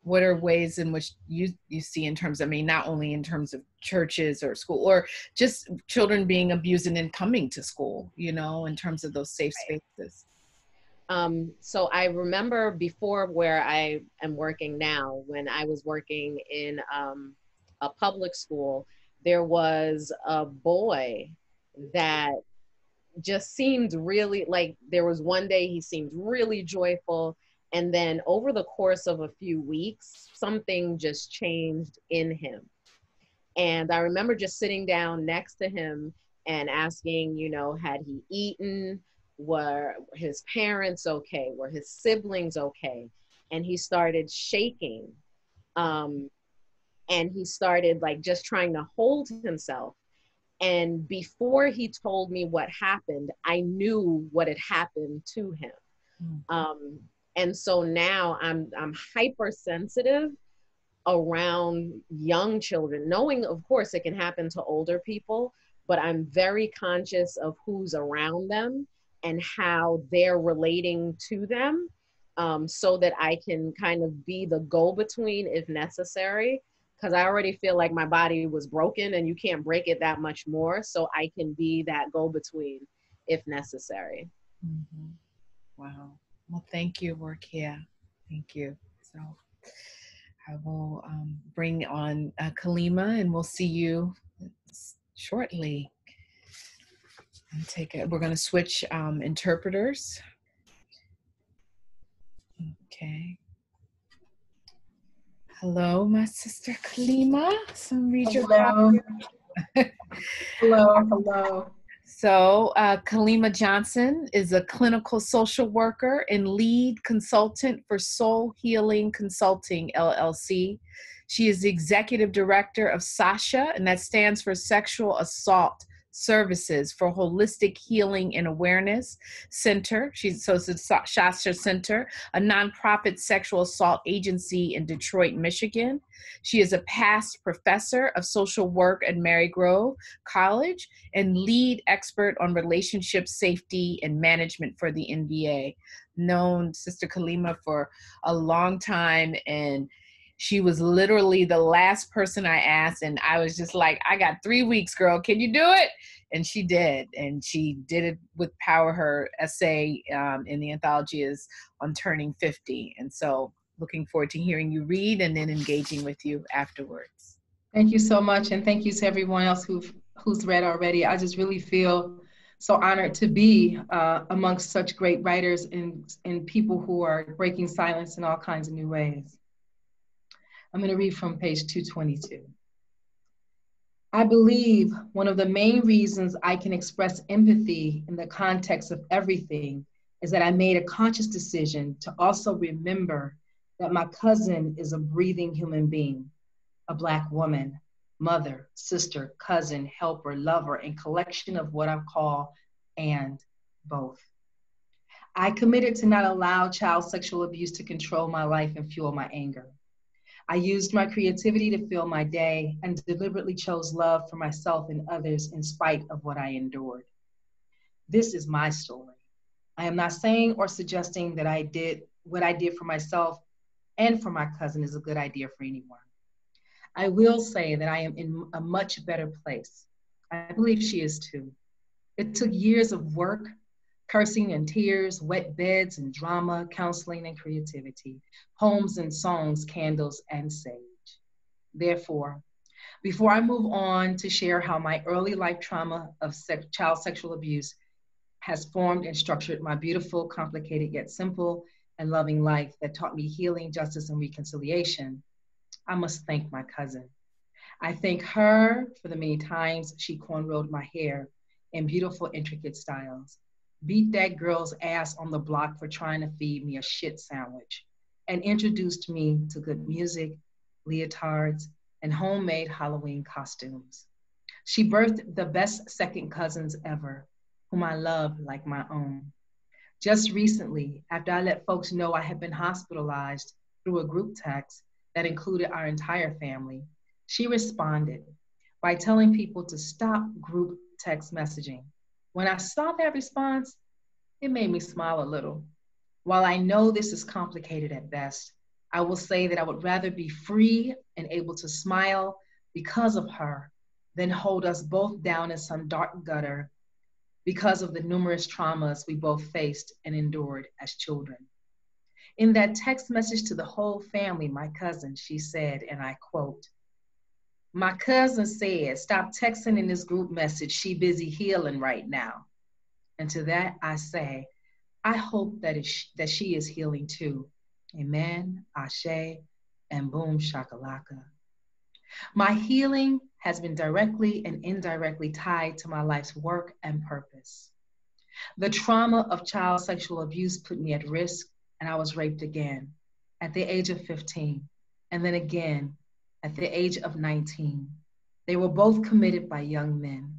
what are ways in which you see in terms, I mean, not only in terms of churches or school or just children being abused and then coming to school, you know, in terms of those safe spaces? So I remember before where I am working now, when I was working in a public school, there was a boy that just seemed really like there was one day he seemed really joyful. And then over the course of a few weeks, something just changed in him. And I remember just sitting down next to him and asking, you know, had he eaten? Were his parents okay? Were his siblings okay? And he started shaking. And he started like just trying to hold himself. And before he told me what happened, I knew what had happened to him. Mm-hmm. And so now I'm hypersensitive around young children, knowing, of course, it can happen to older people, but I'm very conscious of who's around them and how they're relating to them so that I can kind of be the go-between if necessary, because I already feel like my body was broken and you can't break it that much more. So I can be that go-between if necessary. Mm-hmm. Wow. Well, thank you, Worokya. Thank you. So I will bring on Kalimah, and we'll see you shortly. And we're going to switch interpreters. Okay. Hello, my sister Kalimah. So read your bio. Hello, hello. So Kalimah Johnson is a clinical social worker and lead consultant for Soul Healing Consulting, LLC. She is the executive director of SASHA, and that stands for Sexual Assault services for Holistic Healing and Awareness Center. It's the SASHA Center, a nonprofit sexual assault agency in Detroit, Michigan. She is a past professor of social work at Marygrove College and lead expert on relationship safety and management for the NBA. Known Sister Kalimah for a long time, and she was literally the last person I asked, and I was just like, I got 3 weeks, girl, can you do it? And she did, and she did it with power. Her essay in the anthology is on turning 50, and so looking forward to hearing you read and then engaging with you afterwards. Thank you so much, and thank you to everyone else who's read already. I just really feel so honored to be amongst such great writers and people who are breaking silence in all kinds of new ways. I'm going to read from page 222. I believe one of the main reasons I can express empathy in the context of everything is that I made a conscious decision to also remember that my cousin is a breathing human being, a Black woman, mother, sister, cousin, helper, lover, and collection of what I call and both. I committed to not allow child sexual abuse to control my life and fuel my anger. I used my creativity to fill my day and deliberately chose love for myself and others in spite of what I endured. This is my story. I am not saying or suggesting that I did what I did for myself and for my cousin is a good idea for anyone. I will say that I am in a much better place. I believe she is too. It took years of work, cursing and tears, wet beds and drama, counseling and creativity, poems and songs, candles and sage. Therefore, before I move on to share how my early life trauma of child sexual abuse has formed and structured my beautiful, complicated yet simple and loving life that taught me healing, justice, and reconciliation, I must thank my cousin. I thank her for the many times she cornrowed my hair in beautiful, intricate styles, beat that girl's ass on the block for trying to feed me a shit sandwich, and introduced me to good music, leotards, and homemade Halloween costumes. She birthed the best second cousins ever, whom I love like my own. Just recently, after I let folks know I had been hospitalized through a group text that included our entire family, she responded by telling people to stop group text messaging. When I saw that response, it made me smile a little. While I know this is complicated at best, I will say that I would rather be free and able to smile because of her than hold us both down in some dark gutter because of the numerous traumas we both faced and endured as children. In that text message to the whole family, my cousin, she said, and I quote, "My cousin said, stop texting in this group message. She busy healing right now." And to that I say, I hope that she is healing too. Amen, ashe, and boom shakalaka. My healing has been directly and indirectly tied to my life's work and purpose. The trauma of child sexual abuse put me at risk, and I was raped again at the age of 15, and then again at the age of 19. They were both committed by young men.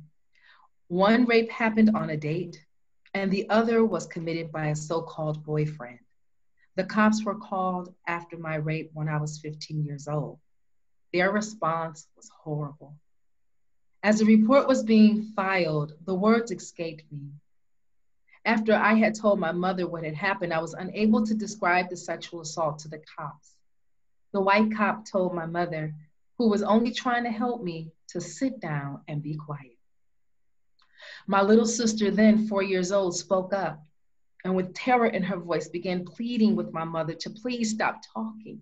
One rape happened on a date, and the other was committed by a so-called boyfriend. The cops were called after my rape when I was 15 years old. Their response was horrible. As the report was being filed, the words escaped me. After I had told my mother what had happened, I was unable to describe the sexual assault to the cops. The white cop told my mother, who was only trying to help me, to sit down and be quiet. My little sister, then 4 years old, spoke up and with terror in her voice began pleading with my mother to please stop talking.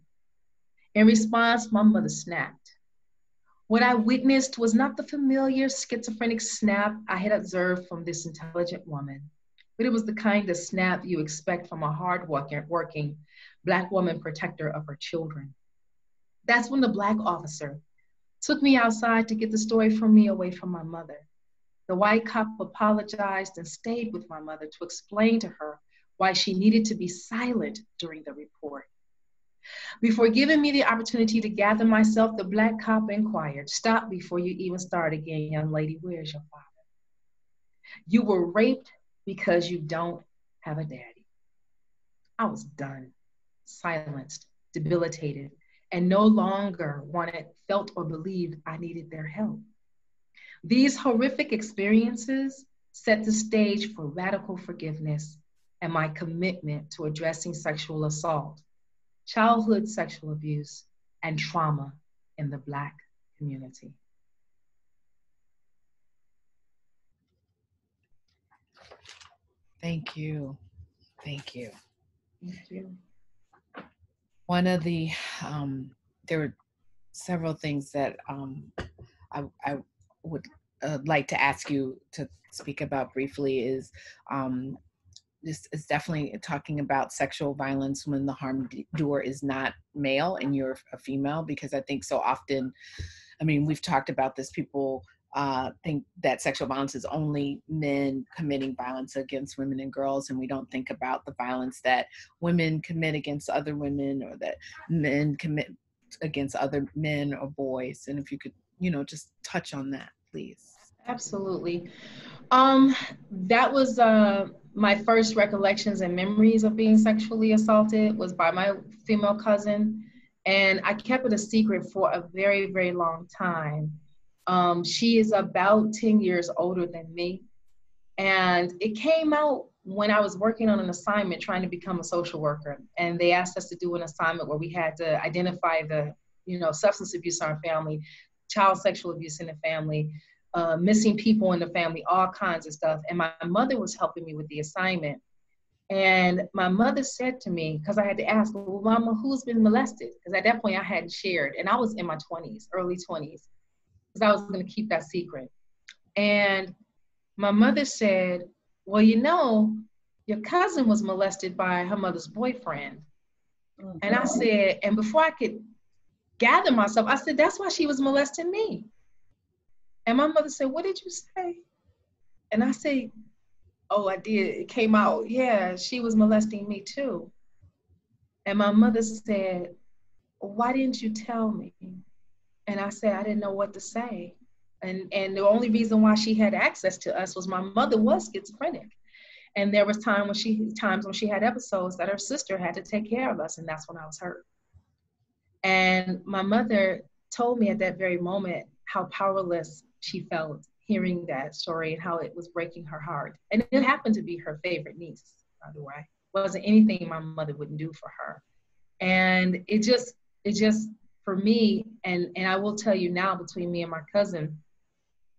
In response, my mother snapped. What I witnessed was not the familiar schizophrenic snap I had observed from this intelligent woman, but it was the kind of snap you expect from a hard-working Black woman protector of her children. That's when the Black officer took me outside to get the story from me away from my mother. The white cop apologized and stayed with my mother to explain to her why she needed to be silent during the report. Before giving me the opportunity to gather myself, the Black cop inquired, "Stop before you even start again, young lady, where's your father?" You were raped because you don't have a daddy. I was done, silenced, debilitated, and no longer wanted, felt, or believed I needed their help. These horrific experiences set the stage for radical forgiveness and my commitment to addressing sexual assault, childhood sexual abuse, and trauma in the Black community. Thank you. Thank you. Thank you. One of the, there were several things that I would like to ask you to speak about briefly is, this is definitely talking about sexual violence when the harm doer is not male and you're a female, because I think so often, I mean, we've talked about this, people think that sexual violence is only men committing violence against women and girls, and we don't think about the violence that women commit against other women or that men commit against other men or boys. And if you could, you know, just touch on that, please. Absolutely. That was my first recollections and memories of being sexually assaulted was by my female cousin, and I kept it a secret for a very, very long time. She is about 10 years older than me, and it came out when I was working on an assignment trying to become a social worker, and they asked us to do an assignment where we had to identify the, you know, substance abuse in our family, child sexual abuse in the family, missing people in the family, all kinds of stuff. And my mother was helping me with the assignment. And my mother said to me, because I had to ask, well, Mama, who's been molested? Because at that point I hadn't shared. And I was in my 20s, early 20s, because I was going to keep that secret. And my mother said, well, you know, your cousin was molested by her mother's boyfriend. Mm-hmm. And I said, and before I could gather myself, I said, that's why she was molesting me. And my mother said, what did you say? And I said, oh, I did. It came out. Yeah, she was molesting me too. And my mother said, why didn't you tell me? And I said, I didn't know what to say. And the only reason why she had access to us was my mother was schizophrenic. And there was times when she had episodes that her sister had to take care of us. And that's when I was hurt. And my mother told me at that very moment how powerless she felt hearing that story and how it was breaking her heart. And it happened to be her favorite niece, by the way. It wasn't anything my mother wouldn't do for her. And it just for me, and I will tell you now, between me and my cousin,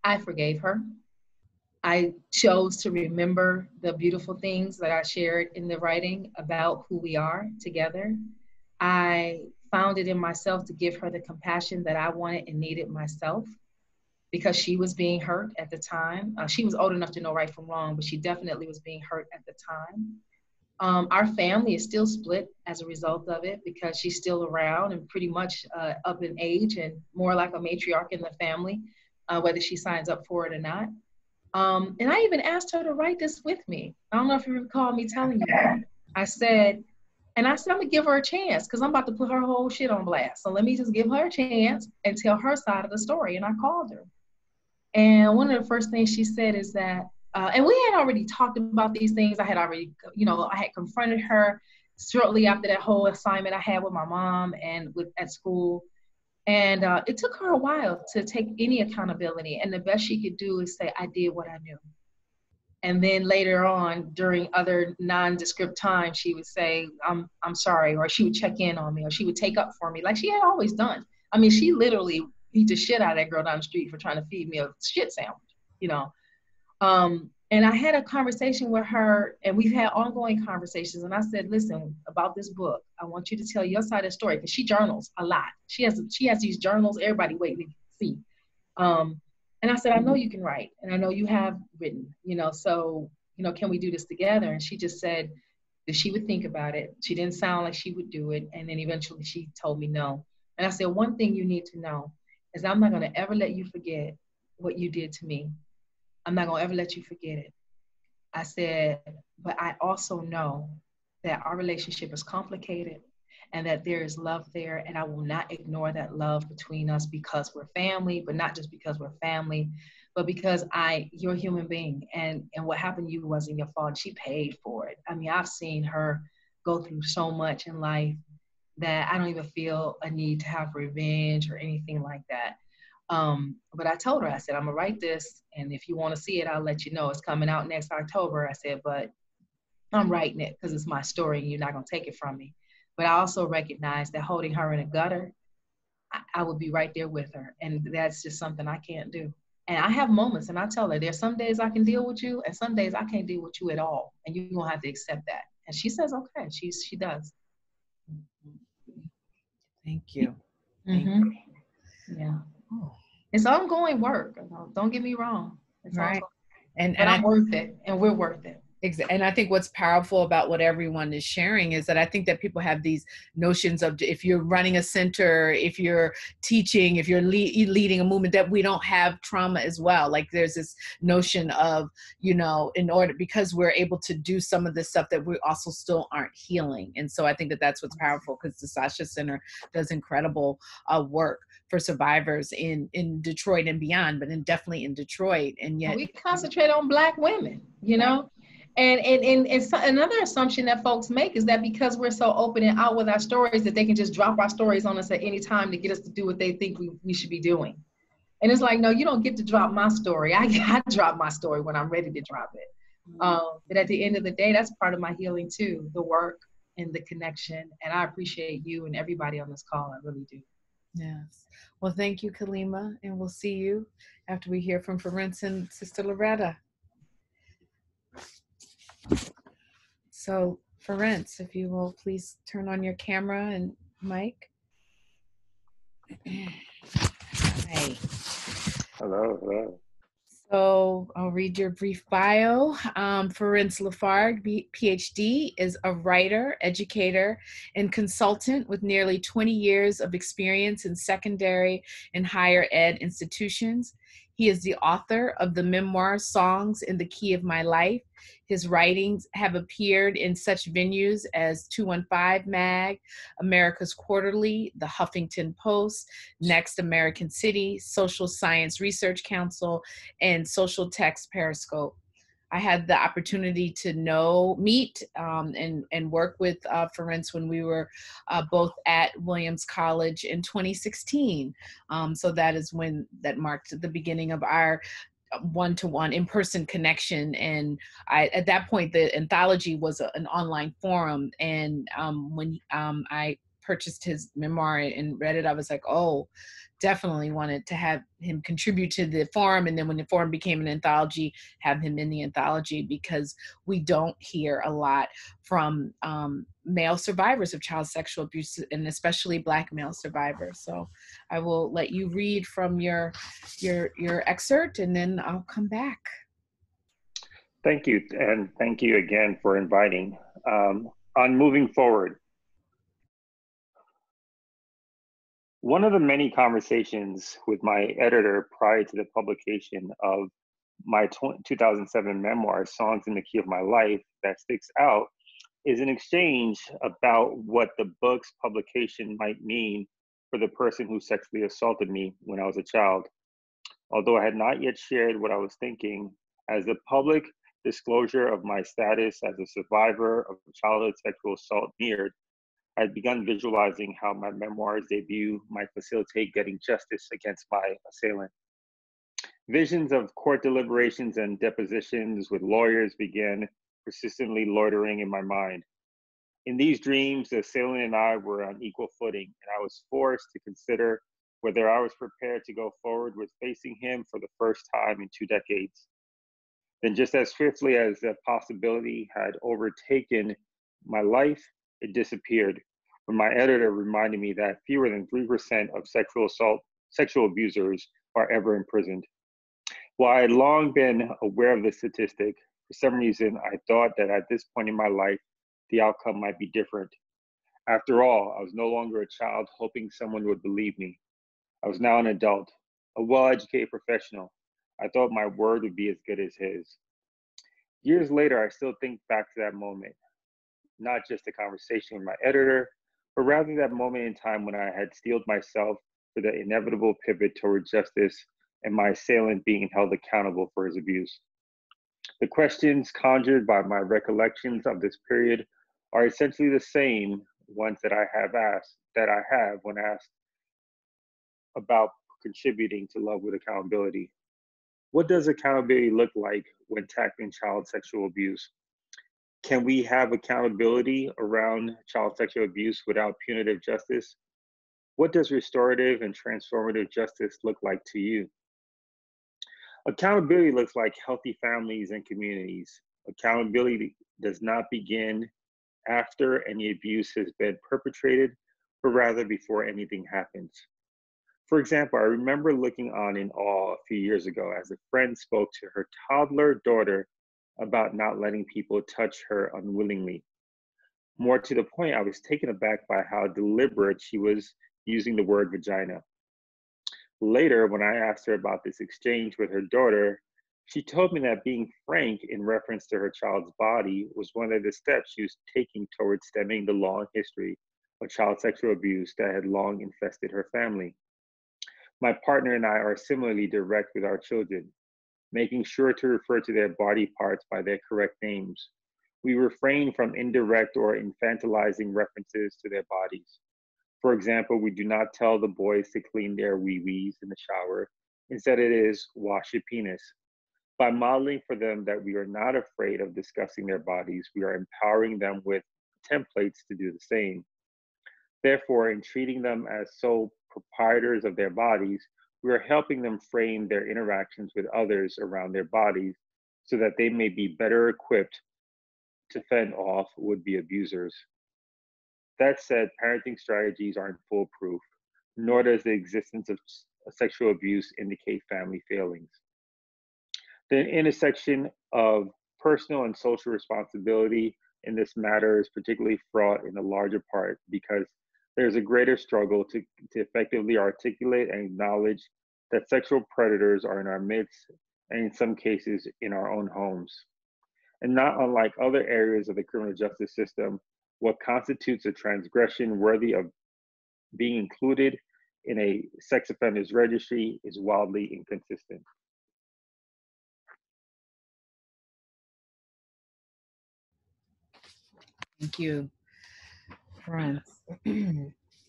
I forgave her. I chose to remember the beautiful things that I shared in the writing about who we are together. I found it in myself to give her the compassion that I wanted and needed myself, because she was being hurt at the time. She was old enough to know right from wrong, but she definitely was being hurt at the time. Our family is still split as a result of it, because she's still around and pretty much up in age and more like a matriarch in the family, whether she signs up for it or not. And I even asked her to write this with me. I don't know if you recall me telling you that. I said, I'm gonna give her a chance, because I'm about to put her whole shit on blast. So let me just give her a chance and tell her side of the story. And I called her. And one of the first things she said is that, and we had already talked about these things. I had already, you know, I had confronted her shortly after that whole assignment I had with my mom and at school. And it took her a while to take any accountability. And the best she could do is say, I did what I knew. And then later on, during other nondescript time, she would say, I'm sorry, or she would check in on me, or she would take up for me, like she had always done. I mean, she literally beat the shit out of that girl down the street for trying to feed me a shit sandwich, you know. And I had a conversation with her, and we've had ongoing conversations, and I said, listen, about this book, I want you to tell your side of the story, because she journals a lot. She has these journals, everybody waiting to see. And I said, I know you can write, and I know you have written, you know, so, you know, can we do this together? And she just said that she would think about it. She didn't sound like she would do it. And then eventually she told me no. And I said, one thing you need to know is I'm not going to ever let you forget what you did to me. I'm not going to ever let you forget it. I said, but I also know that our relationship is complicated, and that there is love there, and I will not ignore that love between us, because we're family, but not just because we're family, but because you're a human being, and what happened to you wasn't your fault. She paid for it. I mean, I've seen her go through so much in life that I don't even feel a need to have revenge or anything like that. But I told her, I said, I'm gonna write this, and if you wanna see it, I'll let you know. It's coming out next October. I said, but I'm writing it because it's my story and you're not gonna take it from me. But I also recognize that holding her in a gutter, I would be right there with her. And that's just something I can't do. And I have moments, and I tell her, there's some days I can deal with you and some days I can't deal with you at all. And you're gonna have to accept that. And she says, okay, she does. Thank you. Thank mm-hmm. you. Yeah. Oh. It's ongoing work. Don't get me wrong. It's right. And I'm worth it, and we're worth it. And I think what's powerful about what everyone is sharing is that I think that people have these notions of if you're running a center, if you're teaching, if you're leading a movement, that we don't have trauma as well. Like there's this notion of, you know, in order, because we're able to do some of this stuff that we also still aren't healing. And so I think that that's what's powerful, because the SASHA Center does incredible work for survivors in Detroit and beyond, but definitely in Detroit. And yet we concentrate on Black women, you know? Right. And so another assumption that folks make is that because we're so open and out with our stories that they can just drop our stories on us at any time to get us to do what they think we should be doing. And it's like, no, you don't get to drop my story. I drop my story when I'm ready to drop it. But at the end of the day, that's part of my healing too, the work and the connection. And I appreciate you and everybody on this call. I really do. Yes. Well, thank you, Kalimah. And we'll see you after we hear from Ferentz and Sister Loretta. So, Ferentz, if you will please turn on your camera and mic. Hi. Hello, hello. So, I'll read your brief bio. Ferentz Lafargue, PhD, is a writer, educator, and consultant with nearly 20 years of experience in secondary and higher ed institutions. He is the author of the memoir, Songs in the Key of My Life. His writings have appeared in such venues as 215 MAG, America's Quarterly, The Huffington Post, Next American City, Social Science Research Council, and Social Text Periscope. I had the opportunity to meet and work with Ferentz when we were both at Williams College in 2016. So that is when that marked the beginning of our one-to-one in-person connection. And at that point, the anthology was an online forum. And when I purchased his memoir and read it, I was like, oh, definitely wanted to have him contribute to the forum. And then when the forum became an anthology, have him in the anthology, because we don't hear a lot from male survivors of child sexual abuse, and especially Black male survivors. So I will let you read from your excerpt, and then I'll come back. Thank you. And thank you again for inviting. On moving forward, one of the many conversations with my editor prior to the publication of my 2007 memoir, Songs in the Key of My Life, that sticks out is an exchange about what the book's publication might mean for the person who sexually assaulted me when I was a child. Although I had not yet shared what I was thinking, as the public disclosure of my status as a survivor of childhood sexual assault neared, I had begun visualizing how my memoir's debut might facilitate getting justice against my assailant. Visions of court deliberations and depositions with lawyers began persistently loitering in my mind. In these dreams, the assailant and I were on equal footing, and I was forced to consider whether I was prepared to go forward with facing him for the first time in 2 decades. Then, just as swiftly as the possibility had overtaken my life, it disappeared when my editor reminded me that fewer than 3% of sexual abusers are ever imprisoned. While I had long been aware of the statistic, for some reason, I thought that at this point in my life, the outcome might be different. After all, I was no longer a child hoping someone would believe me. I was now an adult, a well-educated professional. I thought my word would be as good as his. Years later, I still think back to that moment. Not just a conversation with my editor, but rather that moment in time when I had steeled myself for the inevitable pivot toward justice and my assailant being held accountable for his abuse. The questions conjured by my recollections of this period are essentially the same ones that I have when asked about contributing to Love with Accountability. What does accountability look like when tackling child sexual abuse? Can we have accountability around child sexual abuse without punitive justice? What does restorative and transformative justice look like to you? Accountability looks like healthy families and communities. Accountability does not begin after any abuse has been perpetrated, but rather before anything happens. For example, I remember looking on in awe a few years ago as a friend spoke to her toddler daughter about not letting people touch her unwillingly. More to the point, I was taken aback by how deliberate she was using the word vagina. Later, when I asked her about this exchange with her daughter, she told me that being frank in reference to her child's body was one of the steps she was taking towards stemming the long history of child sexual abuse that had long infested her family. My partner and I are similarly direct with our children, making sure to refer to their body parts by their correct names. We refrain from indirect or infantilizing references to their bodies. For example, we do not tell the boys to clean their wee-wees in the shower. Instead, it is wash your penis. By modeling for them that we are not afraid of discussing their bodies, we are empowering them with templates to do the same. Therefore, in treating them as sole proprietors of their bodies, we are helping them frame their interactions with others around their bodies so that they may be better equipped to fend off would-be abusers. That said, parenting strategies aren't foolproof, nor does the existence of sexual abuse indicate family failings. The intersection of personal and social responsibility in this matter is particularly fraught in the larger part because there's a greater struggle to effectively articulate and acknowledge that sexual predators are in our midst and in some cases in our own homes. And not unlike other areas of the criminal justice system, what constitutes a transgression worthy of being included in a sex offender's registry is wildly inconsistent. Thank you, Ferentz.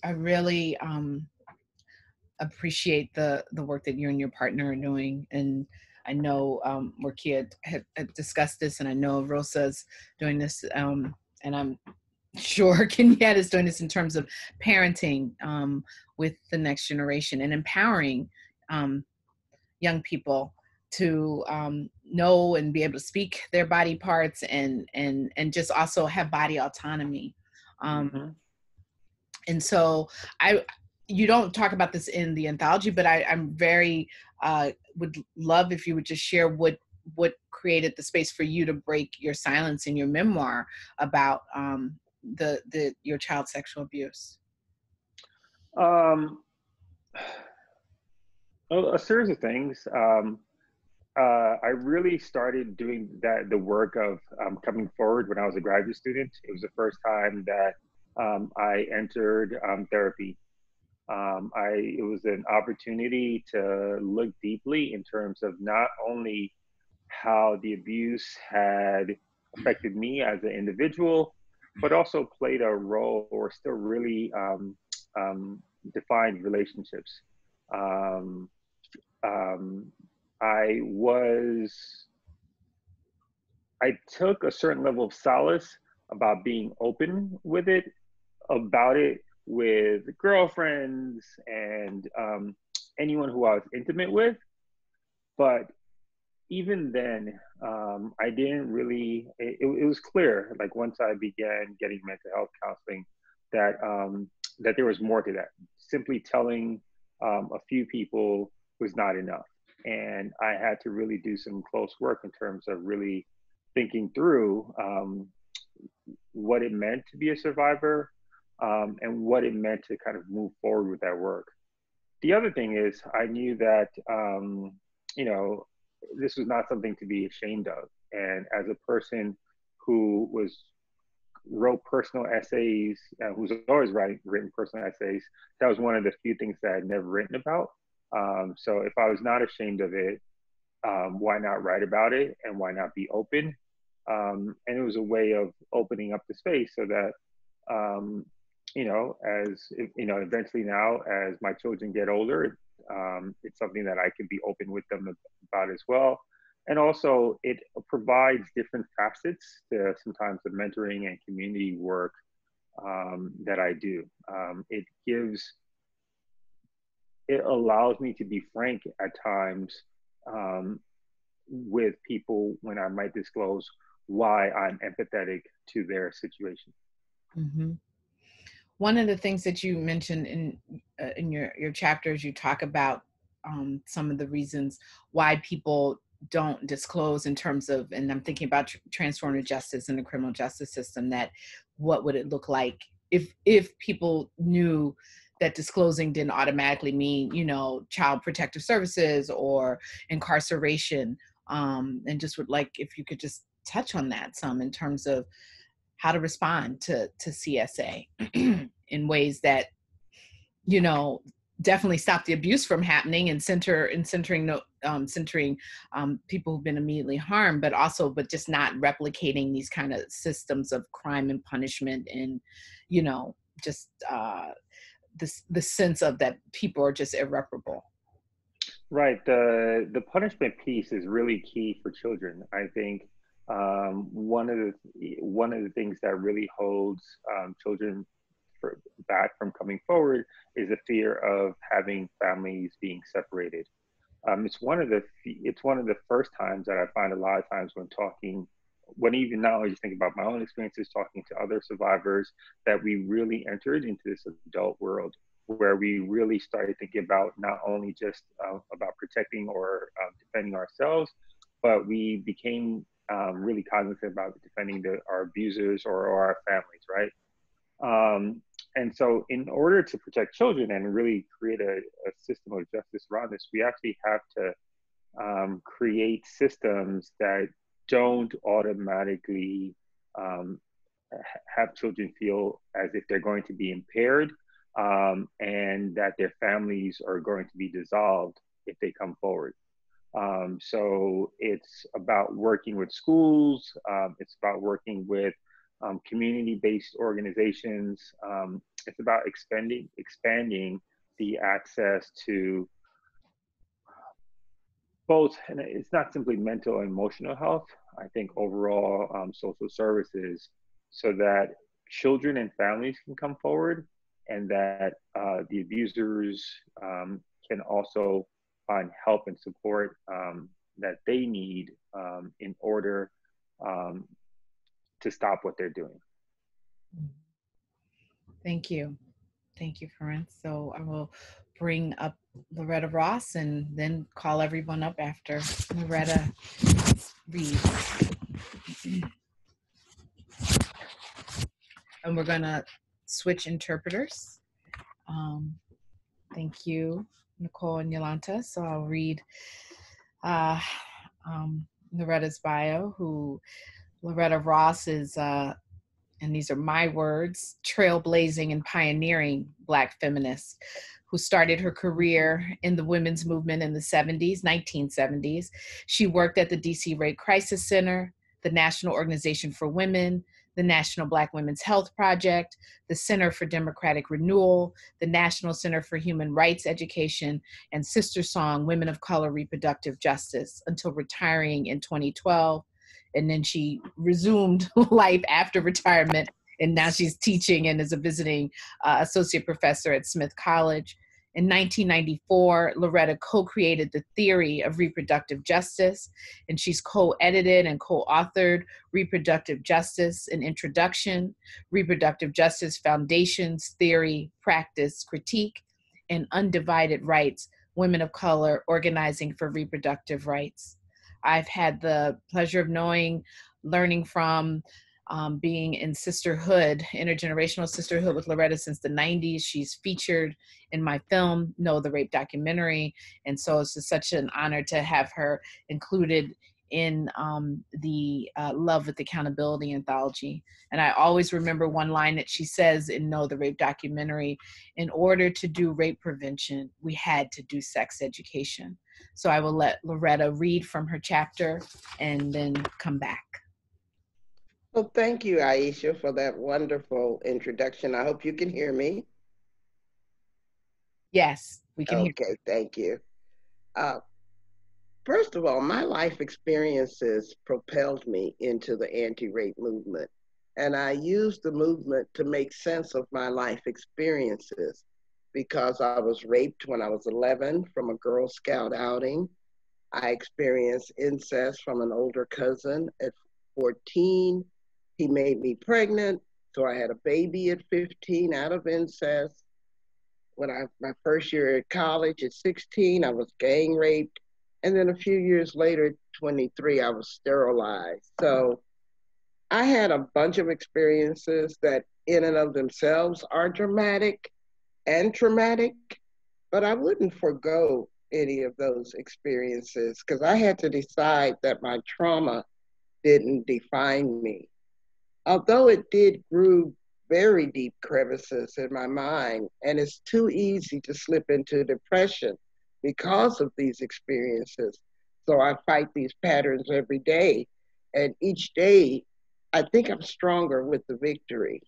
I really appreciate the work that you and your partner are doing. And I know Worokya had discussed this, and I know Rosa's doing this, and I'm sure Kenyette is doing this in terms of parenting with the next generation and empowering young people to know and be able to speak their body parts and just also have body autonomy. And so you don't talk about this in the anthology, but I'm very, would love if you would just share what created the space for you to break your silence in your memoir about your child sexual abuse. A series of things. I really started doing the work of coming forward when I was a graduate student. It was the first time that I entered therapy. It was an opportunity to look deeply in terms of not only how the abuse had affected me as an individual, but also played a role or still really defined relationships. I took a certain level of solace about being open with it, about it with girlfriends and anyone who I was intimate with. But even then, I didn't really, it was clear, like once I began getting mental health counseling, that there was more to that. Simply telling a few people was not enough. And I had to really do some close work in terms of really thinking through what it meant to be a survivor and what it meant to kind of move forward with that work. The other thing is I knew that, this was not something to be ashamed of. And as a person who wrote personal essays, who's always written personal essays, that was one of the few things that I'd never written about. So if I was not ashamed of it, why not write about it, and why not be open? And it was a way of opening up the space so that, eventually now as my children get older, it's something that I can be open with them about as well. And also it provides different facets to sometimes the mentoring and community work that I do. It allows me to be frank at times with people when I might disclose why I'm empathetic to their situation. Mm-hmm. One of the things that you mentioned in your chapters, you talk about some of the reasons why people don't disclose in terms of, and I'm thinking about transformative justice in the criminal justice system, that what would it look like if people knew that disclosing didn't automatically mean, child protective services or incarceration, and just would like, if you could just touch on that some in terms of how to respond to CSA in ways that, definitely stop the abuse from happening and centering people who've been immediately harmed, but just not replicating these kind of systems of crime and punishment and, the sense of that people are just irreparable. Right. The punishment piece is really key for children. I think one of the things that really holds children back from coming forward is the fear of having families being separated. It's one of the first times that I find a lot of times when now I just think about my own experiences talking to other survivors, that we really entered into this adult world where we really started to give out not only just about protecting or defending ourselves, but we became really cognizant about defending our abusers or our families, right? And so in order to protect children and really create a system of justice around this, we actually have to create systems that don't automatically have children feel as if they're going to be impaired and that their families are going to be dissolved if they come forward. So it's about working with schools, it's about working with community-based organizations. It's about expanding the access to both, and it's not simply mental and emotional health, I think overall social services, so that children and families can come forward and that the abusers can also find help and support that they need in order to stop what they're doing. Thank you. Thank you, Ferentz. So I will bring up Loretta Ross and then call everyone up after Loretta reads. And we're gonna switch interpreters. Thank you, Nicole and Yolanta. So I'll read Loretta's bio, who Loretta Ross is, and these are my words, trailblazing and pioneering Black feminist who started her career in the women's movement in the 1970s. She worked at the DC Rape Crisis Center, the National Organization for Women, the National Black Women's Health Project, the Center for Democratic Renewal, the National Center for Human Rights Education, and Sister Song, Women of Color Reproductive Justice, until retiring in 2012. And then she resumed life after retirement, and now she's teaching and is a visiting associate professor at Smith College. In 1994, Loretta co-created the theory of reproductive justice, and she's co-edited and co-authored Reproductive Justice, An Introduction, Reproductive Justice Foundations, Theory, Practice, Critique, and Undivided Rights, Women of Color Organizing for Reproductive Rights. I've had the pleasure of knowing, learning from, being in sisterhood, intergenerational sisterhood with Loretta since the 90s. She's featured in my film, Know the Rape Documentary. And so it's just such an honor to have her included in the Love with Accountability anthology. And I always remember one line that she says in Know the Rape Documentary: in order to do rape prevention, we had to do sex education. So I will let Loretta read from her chapter and then come back. Well, thank you, Aisha, for that wonderful introduction. I hope you can hear me. Yes, we can hear you. Okay, thank you. First of all, my life experiences propelled me into the anti-rape movement, and I used the movement to make sense of my life experiences, because I was raped when I was 11 from a Girl Scout outing. I experienced incest from an older cousin at 14. He made me pregnant, so I had a baby at 15 out of incest. When my first year at college at 16, I was gang raped. And then a few years later, at 23, I was sterilized. So I had a bunch of experiences that in and of themselves are dramatic and traumatic, but I wouldn't forego any of those experiences, because I had to decide that my trauma didn't define me. Although it did groove very deep crevices in my mind, and it's too easy to slip into depression because of these experiences. So I fight these patterns every day. And each day, I think I'm stronger with the victory.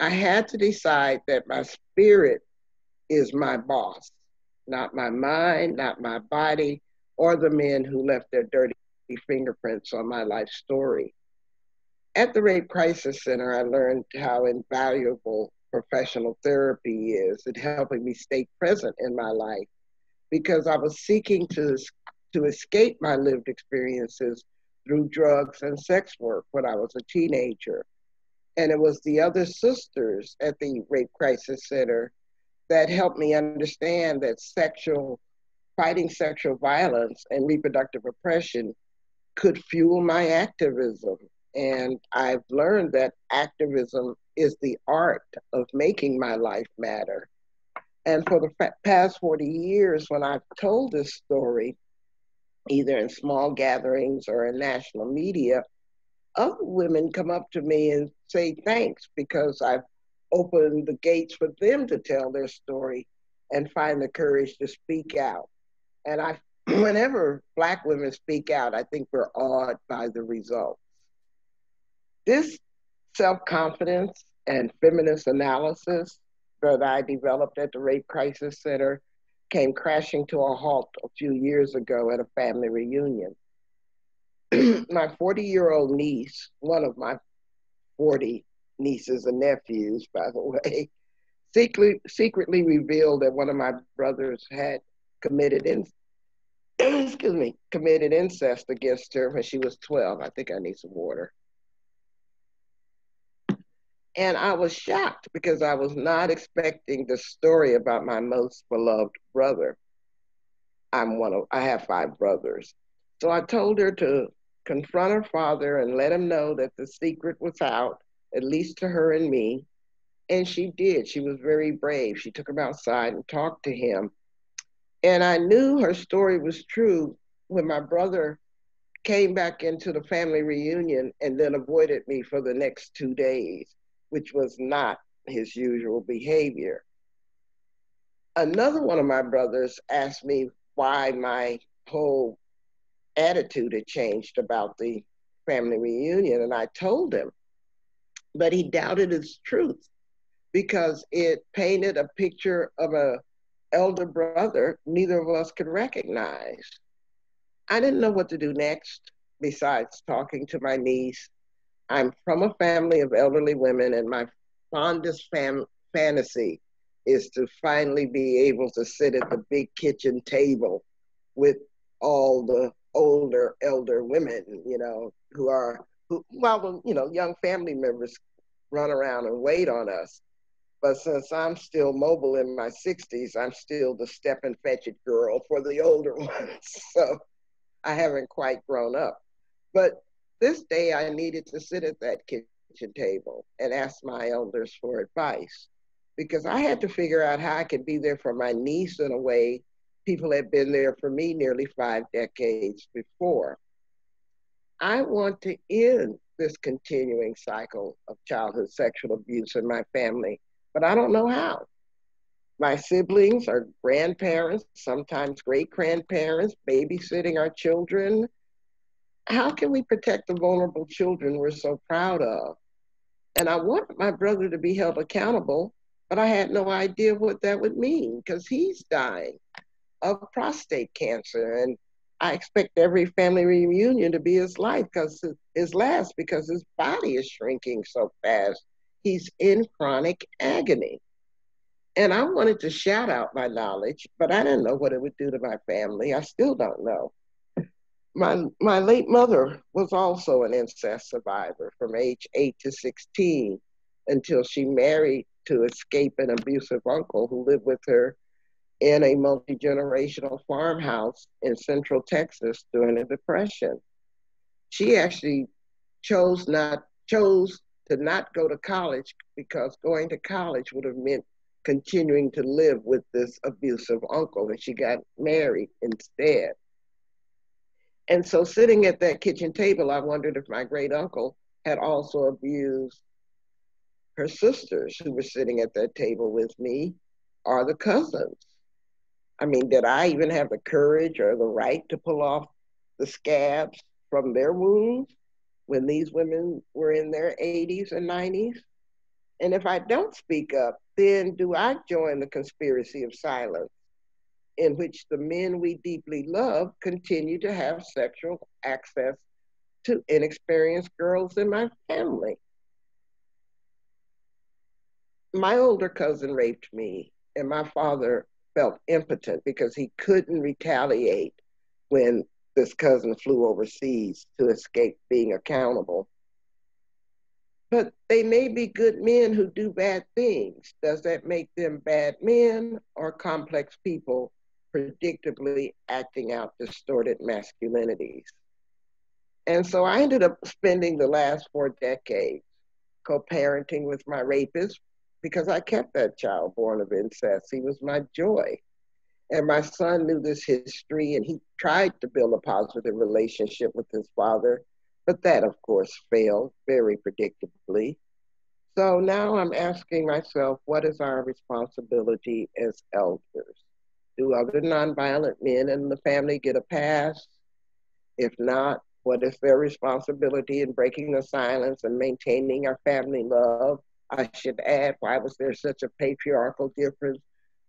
I had to decide that my spirit is my boss, not my mind, not my body, or the men who left their dirty fingerprints on my life story. At the Rape Crisis Center, I learned how invaluable professional therapy is in helping me stay present in my life, because I was seeking to escape my lived experiences through drugs and sex work when I was a teenager. And it was the other sisters at the Rape Crisis Center that helped me understand that fighting sexual violence and reproductive oppression could fuel my activism. And I've learned that activism is the art of making my life matter. And for the past 40 years, when I've told this story, either in small gatherings or in national media, other women come up to me and say thanks, because I've opened the gates for them to tell their story and find the courage to speak out. And whenever Black women speak out, I think we're awed by the results. This self-confidence and feminist analysis that I developed at the Rape Crisis Center came crashing to a halt a few years ago at a family reunion. My 40-year-old niece, one of my 40 nieces and nephews, by the way, secretly revealed that one of my brothers had committed incest against her when she was 12. I think I need some water. And I was shocked, because I was not expecting the story about my most beloved brother. I have 5 brothers. So I told her to confront her father and let him know that the secret was out, at least to her and me. And she did. She was very brave. She took him outside and talked to him. And I knew her story was true when my brother came back into the family reunion and then avoided me for the next 2 days, which was not his usual behavior. Another one of my brothers asked me why my whole attitude had changed about the family reunion, and I told him, but he doubted its truth, because it painted a picture of an elder brother neither of us could recognize. I didn't know what to do next besides talking to my niece. I'm from a family of elderly women, and my fondest fantasy is to finally be able to sit at the big kitchen table with all the older elder women, young family members run around and wait on us. But since I'm still mobile in my 60s, I'm still the step and fetch it girl for the older ones. So I haven't quite grown up. But this day I needed to sit at that kitchen table and ask my elders for advice, because I had to figure out how I could be there for my niece in a way people had been there for me nearly 5 decades before. I want to end this continuing cycle of childhood sexual abuse in my family, but I don't know how. My siblings or grandparents, sometimes great-grandparents, babysitting our children. How can we protect the vulnerable children we're so proud of? And I wanted my brother to be held accountable, but I had no idea what that would mean because he's dying of prostate cancer. And I expect every family reunion to be his last because his body is shrinking so fast. He's in chronic agony. And I wanted to shout out my knowledge, but I didn't know what it would do to my family. I still don't know. My late mother was also an incest survivor from age 8 to 16 until she married to escape an abusive uncle who lived with her in a multi-generational farmhouse in Central Texas during the Depression. She actually chose to not go to college because going to college would have meant continuing to live with this abusive uncle, and she got married instead. And so sitting at that kitchen table, I wondered if my great uncle had also abused her sisters who were sitting at that table with me, or the cousins. I mean, did I even have the courage or the right to pull off the scabs from their wounds when these women were in their 80s and 90s? And if I don't speak up, then do I join the conspiracy of silence, in which the men we deeply love continue to have sexual access to inexperienced girls in my family? My older cousin raped me, and my father felt impotent because he couldn't retaliate when this cousin flew overseas to escape being accountable. But they may be good men who do bad things. Does that make them bad men or complex people predictably acting out distorted masculinities? And so I ended up spending the last 4 decades co-parenting with my rapist because I kept that child born of incest. He was my joy. And my son knew this history, and he tried to build a positive relationship with his father, but that, of course, failed very predictably. So now I'm asking myself, what is our responsibility as elders? Do other nonviolent men in the family get a pass? If not, what is their responsibility in breaking the silence and maintaining our family love? I should add, why was there such a patriarchal difference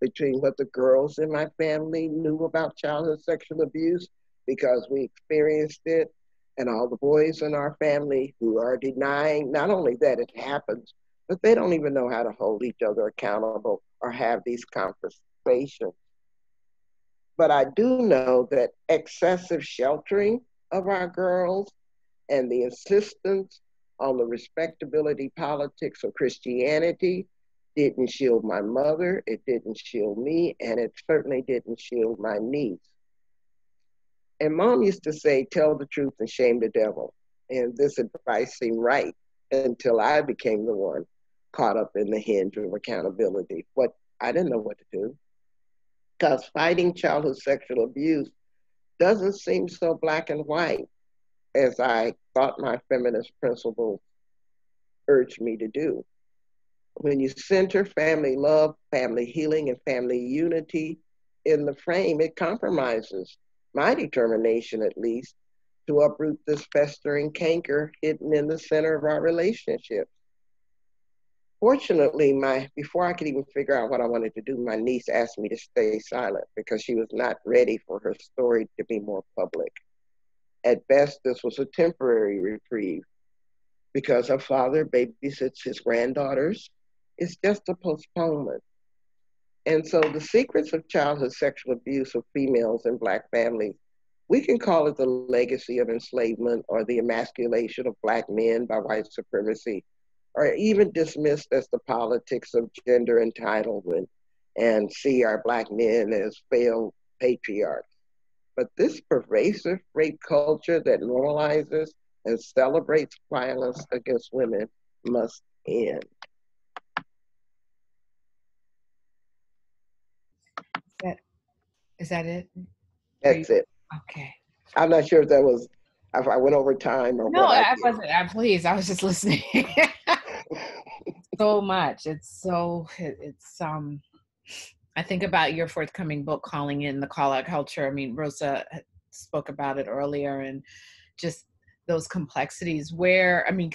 between what the girls in my family knew about childhood sexual abuse, because we experienced it, and all the boys in our family who are denying not only that it happens, but they don't even know how to hold each other accountable or have these conversations. But I do know that excessive sheltering of our girls and the insistence on the respectability politics of Christianity didn't shield my mother, it didn't shield me, and it certainly didn't shield my niece. And Mom used to say, tell the truth and shame the devil. And this advice seemed right until I became the one caught up in the hinge of accountability. I didn't know what to do, because fighting childhood sexual abuse doesn't seem so black and white as I thought my feminist principles urged me to do. When you center family love, family healing, and family unity in the frame, it compromises my determination, at least, to uproot this festering canker hidden in the center of our relationship. Fortunately, before I could even figure out what I wanted to do, my niece asked me to stay silent because she was not ready for her story to be more public. At best, this was a temporary reprieve because her father babysits his granddaughters. It's just a postponement. And so the secrets of childhood sexual abuse of females in Black families, we can call it the legacy of enslavement or the emasculation of Black men by white supremacy, or even dismissed as the politics of gender entitlement and see our Black men as failed patriarchs. But this pervasive rape culture that normalizes and celebrates violence against women must end. Is that it? That's it. Okay. I'm not sure if that was if I went over time or no, I wasn't. Please, I was just listening. So much. It's I think about your forthcoming book, Calling In the Call Out Culture. I mean, Rosa spoke about it earlier, and just those complexities where, I mean,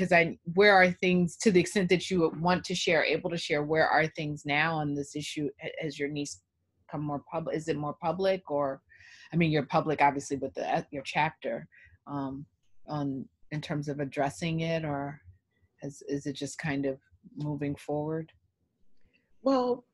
where are things, to the extent that you want to share, able to share, where are things now on this issue? Has your niece become more public? Is it more public, or, I mean, you're public obviously with your chapter in terms of addressing it, or is it just kind of moving forward? Well,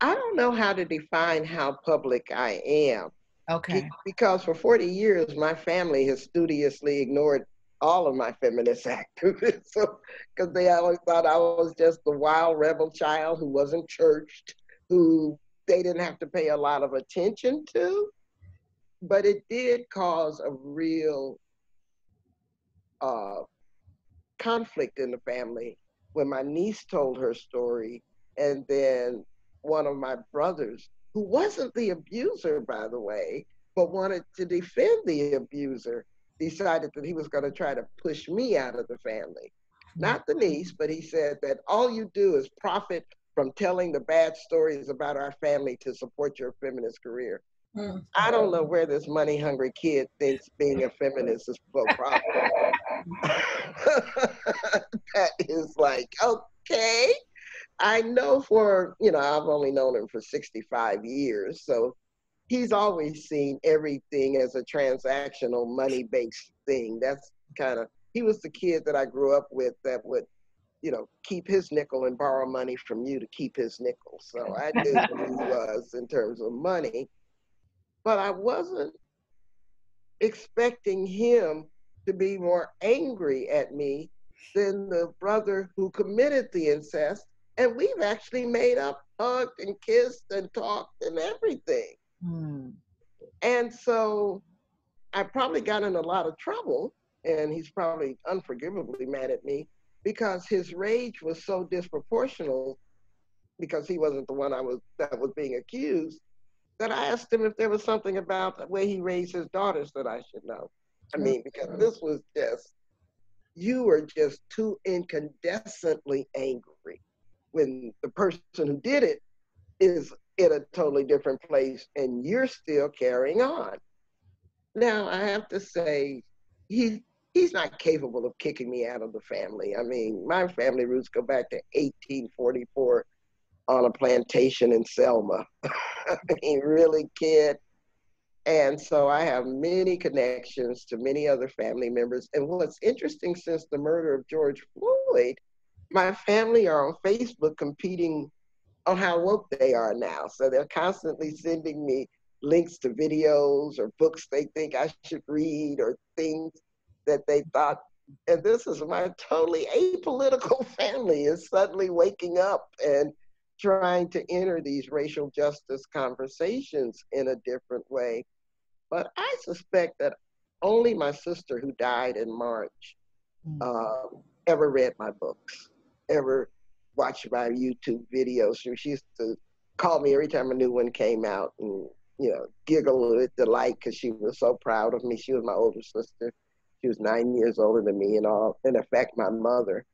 I don't know how to define how public I am. Okay. Because for 40 years, my family has studiously ignored all of my feminist activities. So, because they always thought I was just the wild rebel child who wasn't churched, who they didn't have to pay a lot of attention to. But it did cause a real conflict in the family when my niece told her story, and then one of my brothers, who wasn't the abuser, by the way, but wanted to defend the abuser, decided that he was going to try to push me out of the family. Not the niece, but he said that all you do is profit from telling the bad stories about our family to support your feminist career. Mm-hmm. I don't know where this money-hungry kid thinks being a feminist is so profitable. That is like, okay. I know for, I've only known him for 65 years, so he's always seen everything as a transactional, money-based thing. That's kind of, he was the kid that I grew up with that would, keep his nickel and borrow money from you to keep his nickel. So I knew what he was in terms of money, but I wasn't expecting him to be more angry at me than the brother who committed the incest. And we've actually made up, hugged and kissed and talked and everything. Mm. And so I probably got in a lot of trouble, and he's probably unforgivably mad at me because his rage was so disproportional, because he wasn't the one that was being accused, that I asked him if there was something about the way he raised his daughters that I should know. I mean, because this was just, you were just too incandescently angry when the person who did it is in a totally different place and you're still carrying on. Now, I have to say, he's not capable of kicking me out of the family. I mean, my family roots go back to 1844 on a plantation in Selma. I mean, really, kid. And so I have many connections to many other family members. And what's interesting, since the murder of George Floyd, my family are on Facebook competing on how woke they are now. So they're constantly sending me links to videos or books they think I should read, or things that they thought, and this is my totally apolitical family is suddenly waking up and trying to enter these racial justice conversations in a different way. But I suspect that only my sister, who died in March, ever read my books, ever watched my YouTube videos. She used to call me every time a new one came out and, giggle with delight because she was so proud of me. She was my older sister. She was 9 years older than me and all, and in fact, my mother.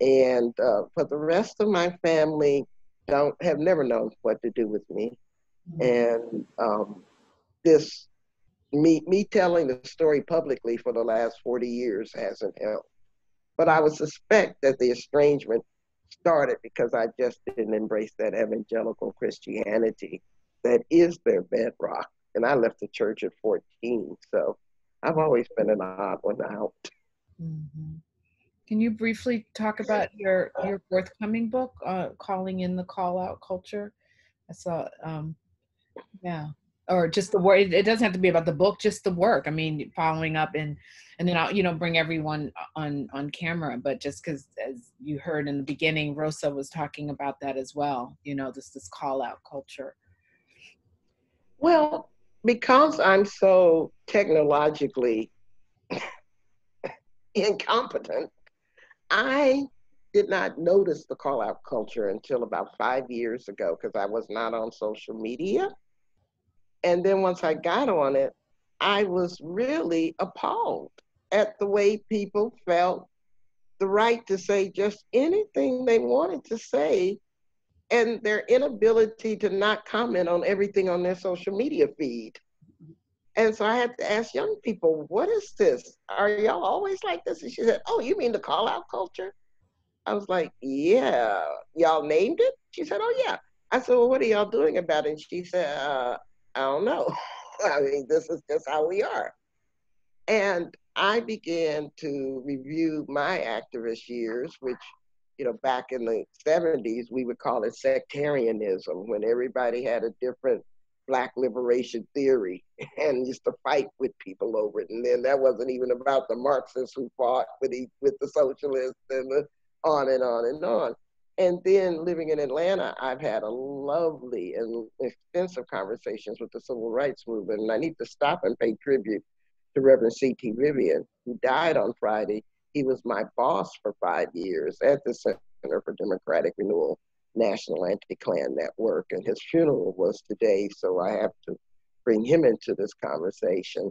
And but the rest of my family have never known what to do with me. Mm-hmm. And this, me telling the story publicly for the last 40 years hasn't helped. But I would suspect that the estrangement started because I just didn't embrace that evangelical Christianity that is their bedrock. And I left the church at 14, so I've always been an odd one out. Mm-hmm. Can you briefly talk about your forthcoming book, Calling In the Call Out Culture? I saw, or just the work. It doesn't have to be about the book, just the work. I mean, following up and then I'll, bring everyone on camera, but just because, as you heard in the beginning, Rosa was talking about that as well, this call out culture. Well, because I'm so technologically incompetent, I did not notice the call out culture until about 5 years ago, because I was not on social media. And then once I got on it, I was really appalled at the way people felt the right to say just anything they wanted to say, and their inability to not comment on everything on their social media feed. And so I had to ask young people, what is this? Are y'all always like this? And she said, oh, you mean the call out culture? I was like, yeah. Y'all named it? She said, oh yeah. I said, well, what are y'all doing about it? And she said, I don't know. I mean, this is just how we are. And I began to review my activist years, which, you know, back in the 70s, we would call it sectarianism, when everybody had a different Black liberation theory and used to fight with people over it. And then that wasn't even about the Marxists who fought with the socialists and the on and on and on. And then living in Atlanta, I've had a lovely and extensive conversations with the civil rights movement. And I need to stop and pay tribute to Reverend C.T. Vivian, who died on Friday. He was my boss for 5 years at the Center for Democratic Renewal National Anti-Klan Network, and his funeral was today, so I have to bring him into this conversation.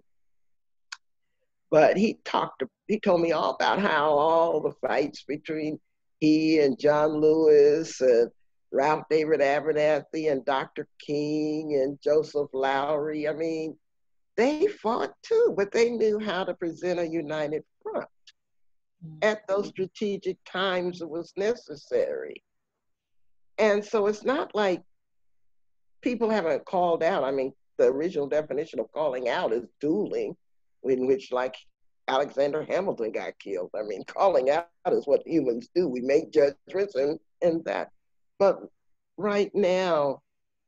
But he told me all about how all the fights between he and John Lewis and Ralph David Abernathy and Dr. King and Joseph Lowry, I mean, they fought too, but they knew how to present a united front at those strategic times it was necessary. And so it's not like people haven't called out. I mean, the original definition of calling out is dueling, in which like Alexander Hamilton got killed. I mean, calling out is what humans do. We make judgments and that. But right now,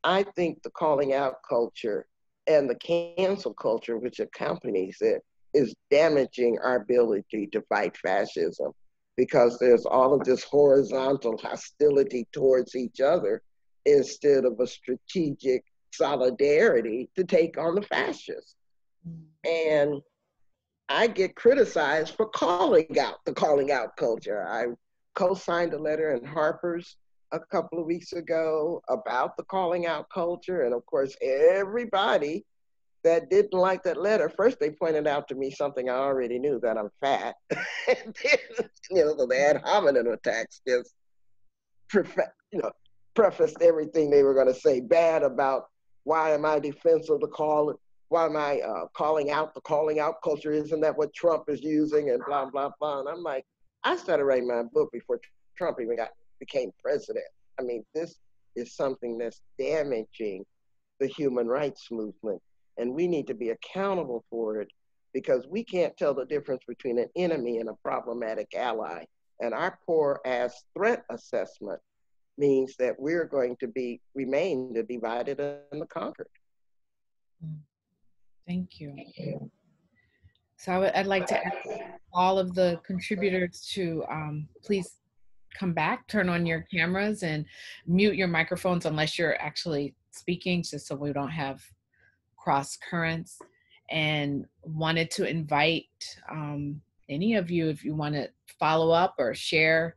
I think the calling out culture and the cancel culture which accompanies it is damaging our ability to fight fascism, because there's all of this horizontal hostility towards each other instead of a strategic solidarity to take on the fascists. And I get criticized for calling out the calling out culture. I co-signed a letter in Harper's a couple of weeks ago about the calling out culture. And of course, everybody that didn't like that letter, first they pointed out to me something I already knew, that I'm fat. And then, you know, the ad hominem attacks just prefaced everything they were going to say bad about why am I defensive to call, why am I calling out the calling out culture? Isn't that what Trump is using? And blah, blah, blah. And I'm like, I started writing my book before Trump even became president. I mean, this is something that's damaging the human rights movement. And we need to be accountable for it, because we can't tell the difference between an enemy and a problematic ally. And our poor ass threat assessment means that we're going to remain the divided and the conquered. Thank you. So I'd like to ask all of the contributors to please come back, turn on your cameras and mute your microphones unless you're actually speaking, just so we don't have cross currents, and wanted to invite any of you, if you want to follow up or share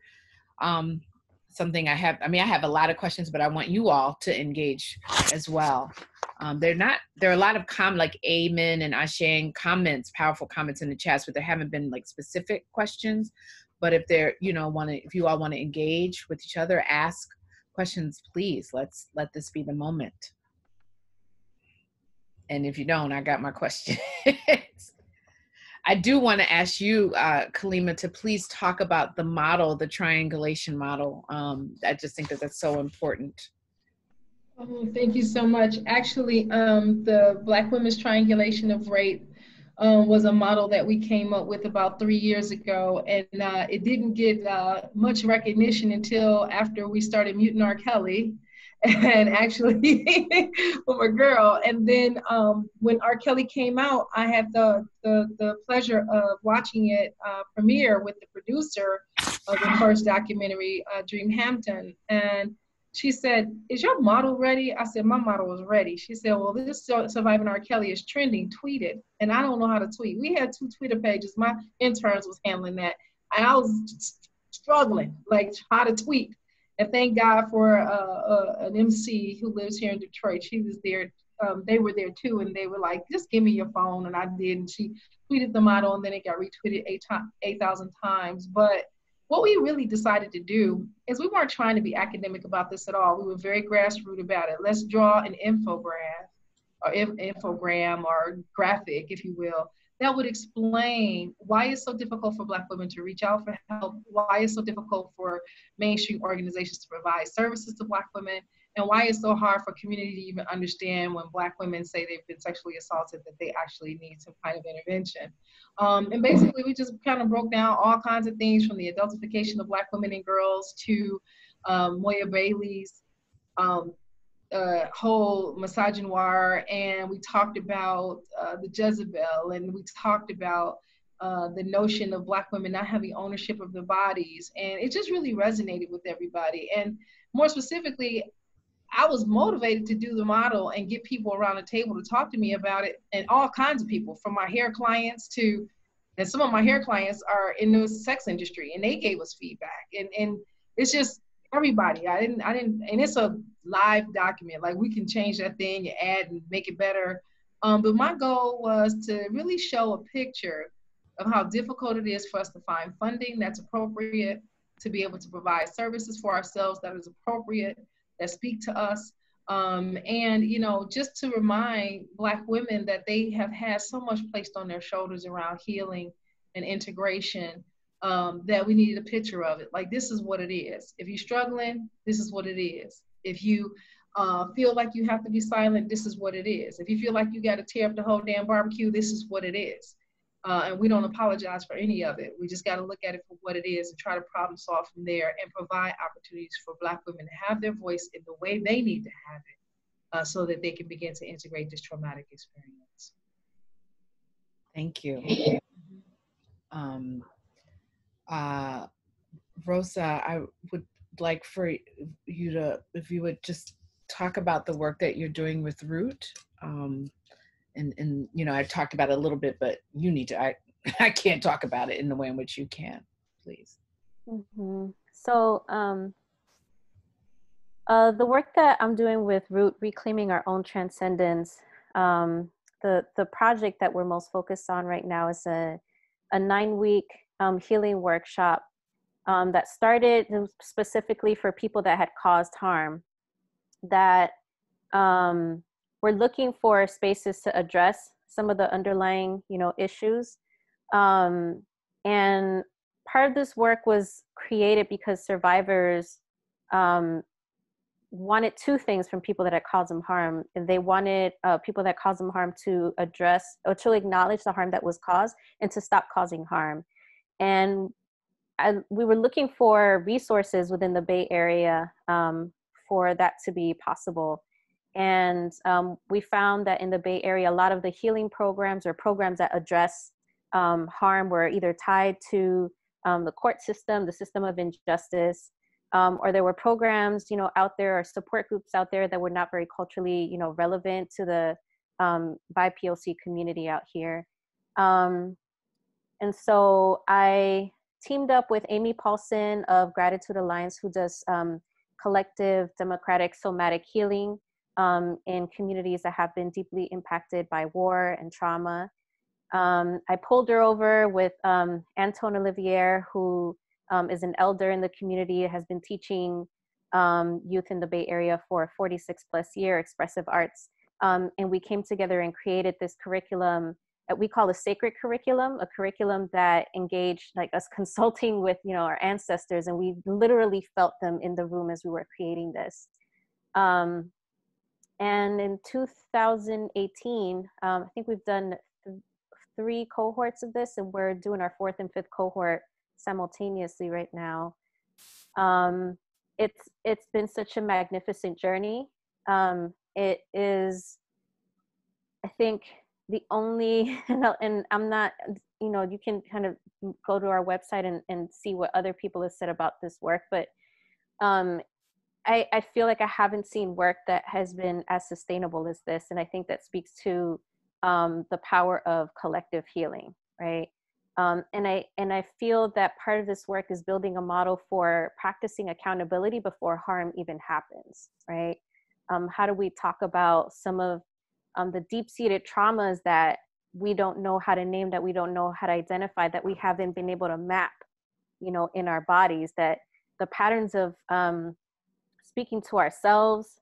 something. I have a lot of questions, but I want you all to engage as well. There are a lot of like amen and ashen comments, powerful comments in the chats, but there haven't been like specific questions. But if if you all want to engage with each other, ask questions, please. Let this be the moment. And if you don't, I got my questions. I do want to ask you, Kalimah, to please talk about the model, the triangulation model. I just think that that's so important. Oh, thank you so much. Actually, the Black Women's Triangulation of Rape was a model that we came up with about 3 years ago. And it didn't get much recognition until after we started Mute R. Kelly. And actually, from a girl. And then when R. Kelly came out, I had the pleasure of watching it premiere with the producer of the first documentary, Dream Hampton. And she said, is your model ready? I said, my model was ready. She said, well, this Surviving R. Kelly is trending, tweet it. And I don't know how to tweet. We had 2 Twitter pages. My interns was handling that. And I was struggling, like how to tweet. And thank God for an MC who lives here in Detroit. She was there they were there too, and they were like, just give me your phone. And I did, and she tweeted them out, and then it got retweeted 8,000 times. But what we really decided to do is we weren't trying to be academic about this at all. We were very grassroots about it. Let's draw an infogram or graphic, if you will, that would explain why it's so difficult for Black women to reach out for help, why it's so difficult for mainstream organizations to provide services to Black women, and why it's so hard for community to even understand when Black women say they've been sexually assaulted that they actually need some kind of intervention. And basically, we just kind of broke down all kinds of things, from the adultification of Black women and girls to Moya Bailey's whole misogynoir, and we talked about the Jezebel, and we talked about the notion of Black women not having ownership of their bodies. And it just really resonated with everybody. And more specifically, I was motivated to do the model and get people around the table to talk to me about it, and all kinds of people, from my hair clients to, and some of my hair clients are in the sex industry, and they gave us feedback, and it's just everybody. I didn't, and it's a live document. Like, we can change that thing and add and make it better. But my goal was to really show a picture of how difficult it is for us to find funding that's appropriate, to be able to provide services for ourselves that is appropriate, that speak to us. And, you know, just to remind Black women that they have had so much placed on their shoulders around healing and integration, that we needed a picture of it. Like, this is what it is. If you're struggling, this is what it is. If you feel like you have to be silent, this is what it is. If you feel like you got to tear up the whole damn barbecue, this is what it is. And we don't apologize for any of it. We just got to look at it for what it is and try to problem solve from there, and provide opportunities for Black women to have their voice in the way they need to have it, so that they can begin to integrate this traumatic experience. Thank you. Mm-hmm. Rosa, I would like for you to, if you would just talk about the work that you're doing with Root. And you know, I've talked about it a little bit, but you need to, I can't talk about it in the way in which you can, please. Mm-hmm. So the work that I'm doing with Root, Reclaiming Our Own Transcendence, the project that we're most focused on right now is a 9-week healing workshop that started specifically for people that had caused harm, that we're looking for spaces to address some of the underlying, you know, issues. And part of this work was created because survivors wanted two things from people that had caused them harm. And they wanted people that caused them harm to address or to acknowledge the harm that was caused, and to stop causing harm. And we were looking for resources within the Bay Area for that to be possible. And we found that in the Bay Area, a lot of the healing programs, or programs that address harm, were either tied to the court system, the system of injustice, or there were programs, you know, out there, or support groups out there that were not very culturally, you know, relevant to the BIPOC community out here. And so I teamed up with Amy Paulson of Gratitude Alliance, who does collective democratic somatic healing in communities that have been deeply impacted by war and trauma. I pulled her over with Anton Olivier, who is an elder in the community, has been teaching youth in the Bay Area for 46+ years, expressive arts. And we came together and created this curriculum that we call a sacred curriculum, a curriculum that engaged, like, us consulting with, you know, our ancestors, and we literally felt them in the room as we were creating this. And in 2018, I think we've done three cohorts of this, and we're doing our 4th and 5th cohort simultaneously right now. It's been such a magnificent journey. It is, I think, the only, and I'm not, you know, you can kind of go to our website and see what other people have said about this work, but I feel like I haven't seen work that has been as sustainable as this. And I think that speaks to the power of collective healing, right? And I feel that part of this work is building a model for practicing accountability before harm even happens, right? How do we talk about some of the deep-seated traumas that we don't know how to name, that we don't know how to identify, that we haven't been able to map, you know, in our bodies, that the patterns of speaking to ourselves,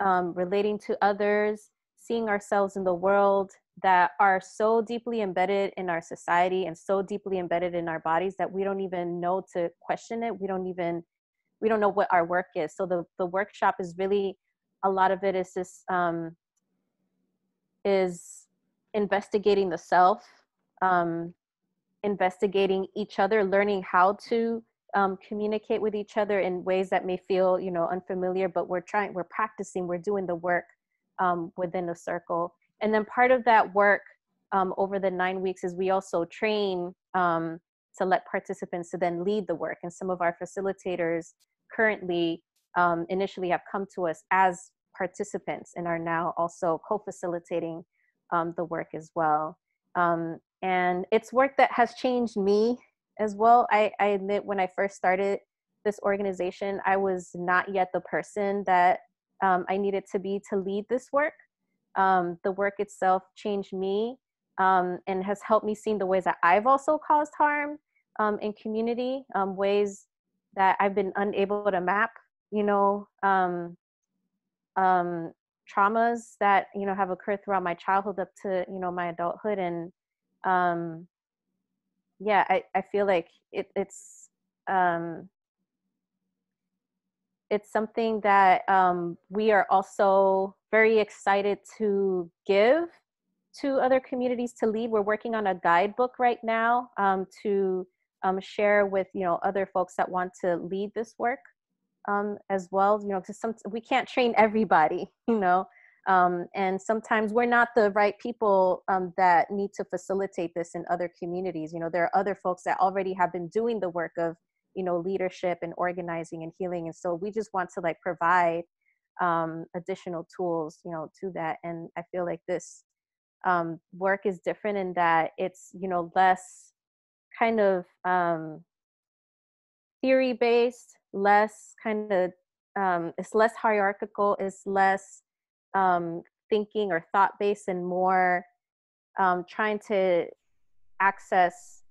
relating to others, seeing ourselves in the world, that are so deeply embedded in our society and so deeply embedded in our bodies that we don't even know to question it. We don't know what our work is. So the workshop is really, a lot of it is just, is investigating the self, investigating each other, learning how to communicate with each other in ways that may feel, you know, unfamiliar, but we're practicing, we're doing the work within a circle. And then part of that work over the 9 weeks is we also train to let participants to then lead the work. And some of our facilitators currently initially have come to us as participants and are now also co-facilitating the work as well. And it's work that has changed me as well. I admit, when I first started this organization, I was not yet the person that I needed to be to lead this work. The work itself changed me and has helped me see the ways that I've also caused harm in community, ways that I've been unable to map, you know, traumas that, you know, have occurred throughout my childhood up to, you know, my adulthood. And yeah, I feel like it's something that we are also very excited to give to other communities to lead. We're working on a guidebook right now to share with, you know, other folks that want to lead this work as well. You know, because we can't train everybody, you know, and sometimes we're not the right people that need to facilitate this in other communities. You know, there are other folks that already have been doing the work of, you know, leadership and organizing and healing. And so we just want to like provide additional tools, you know, to that. And I feel like this work is different in that it's, you know, less kind of theory-based, less kind of, it's less hierarchical, it's less thinking or thought-based, and more trying to access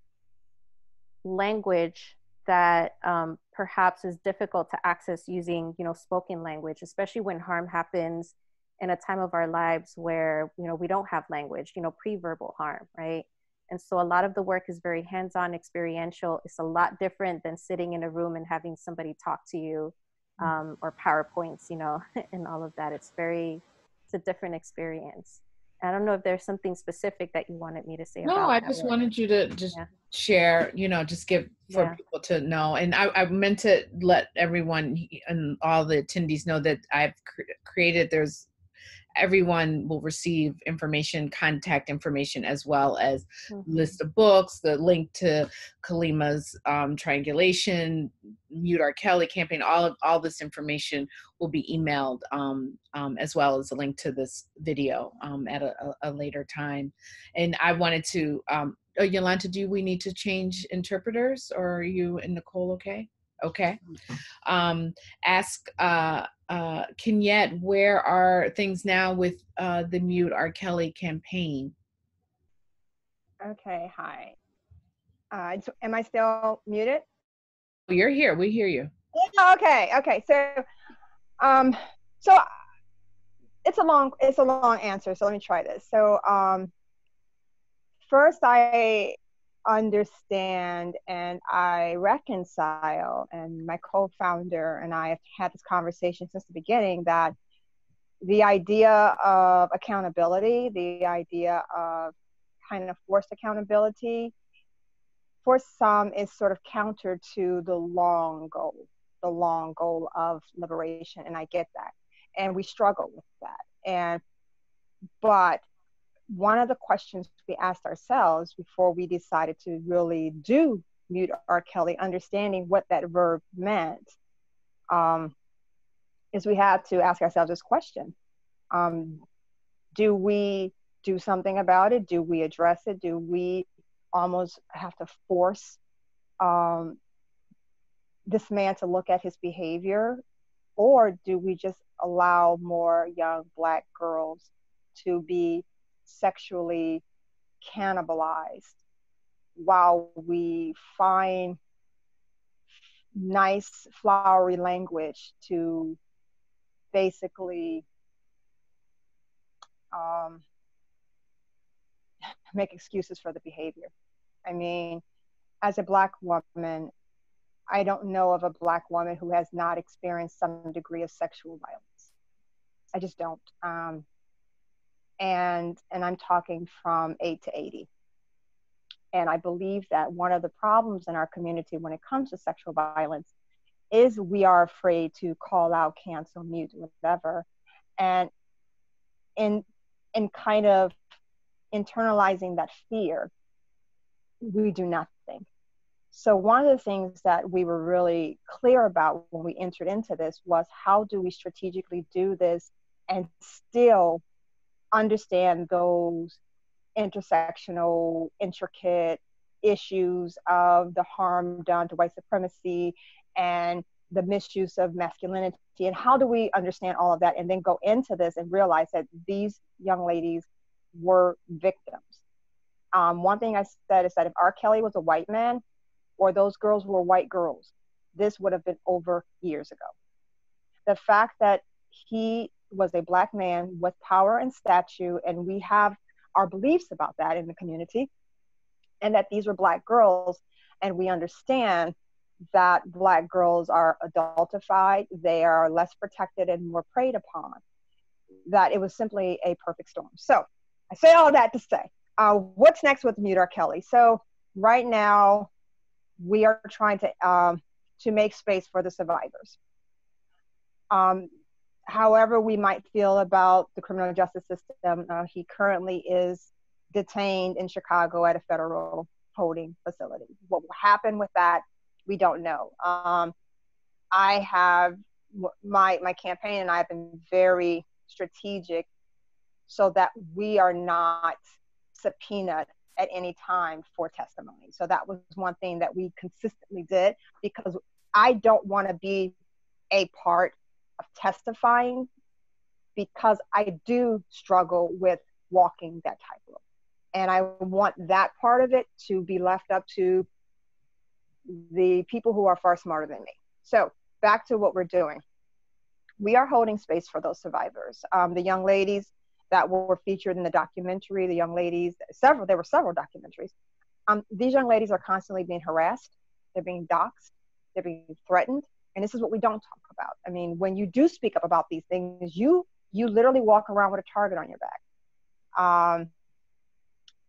language that perhaps is difficult to access using, you know, spoken language, especially when harm happens in a time of our lives where, you know, we don't have language, you know, pre-verbal harm, right? And so a lot of the work is very hands-on, experiential. It's a lot different than sitting in a room and having somebody talk to you or PowerPoints, you know, and all of that. It's a different experience. I don't know if there's something specific that you wanted me to say. No, I just wanted you to just share, you know, just give for people to know. And I meant to let everyone and all the attendees know that I've created, everyone will receive information, contact information, as well as list of books, the link to Kalimah's triangulation, Mute R. Kelly campaign, all this information will be emailed, as well as a link to this video at a later time. And I wanted to, Yolanta, do we need to change interpreters, or are you and Nicole okay? Okay. Ask Kenyette, where are things now with the Mute R. Kelly campaign? Okay, hi. Am I still muted? You're here. We hear you. Yeah, okay. So, so it's a long answer. So let me try this. So, first, I understand and I reconcile, and my co-founder and I have had this conversation since the beginning, that the idea of accountability, the idea of kind of forced accountability, for some is sort of counter to the long goal of liberation, and I get that, and we struggle with that. But one of the questions we asked ourselves before we decided to really do Mute R. Kelly, understanding what that verb meant, is we had to ask ourselves this question. Do we do something about it? Do we address it? Do we almost have to force this man to look at his behavior? Or do we just allow more young Black girls to be sexually cannibalized while we find nice flowery language to basically make excuses for the behavior. I mean, as a Black woman, I don't know of a Black woman who has not experienced some degree of sexual violence. I just don't. And I'm talking from 8 to 80. And I believe that one of the problems in our community when it comes to sexual violence is we are afraid to call out, cancel, mute, whatever. And in kind of internalizing that fear, we do nothing. So one of the things that we were really clear about when we entered into this was, how do we strategically do this and still understand those intersectional, intricate issues of the harm done to white supremacy and the misuse of masculinity, and how do we understand all of that and then go into this and realize that these young ladies were victims. One thing I said is that if R. Kelly was a white man, or those girls were white girls, this would have been over years ago. The fact that he was a Black man with power and stature, and we have our beliefs about that in the community, and that these were Black girls, and we understand that Black girls are adultified, they are less protected and more preyed upon, that it was simply a perfect storm. So I say all that to say, what's next with Mute R. Kelly? So right now, we are trying to make space for the survivors. However we might feel about the criminal justice system, he currently is detained in Chicago at a federal holding facility. What will happen with that, we don't know. I have, my campaign and I have been very strategic so that we are not subpoenaed at any time for testimony. So that was one thing that we consistently did, because I don't want to be a part of testifying, because I do struggle with walking that tightrope. And I want that part of it to be left up to the people who are far smarter than me. So back to what we're doing. We are holding space for those survivors. The young ladies that were featured in the documentary, the young ladies, there were several documentaries. These young ladies are constantly being harassed, they're being doxxed, they're being threatened, and this is what we don't talk about. I mean, when you do speak up about these things, you literally walk around with a target on your back.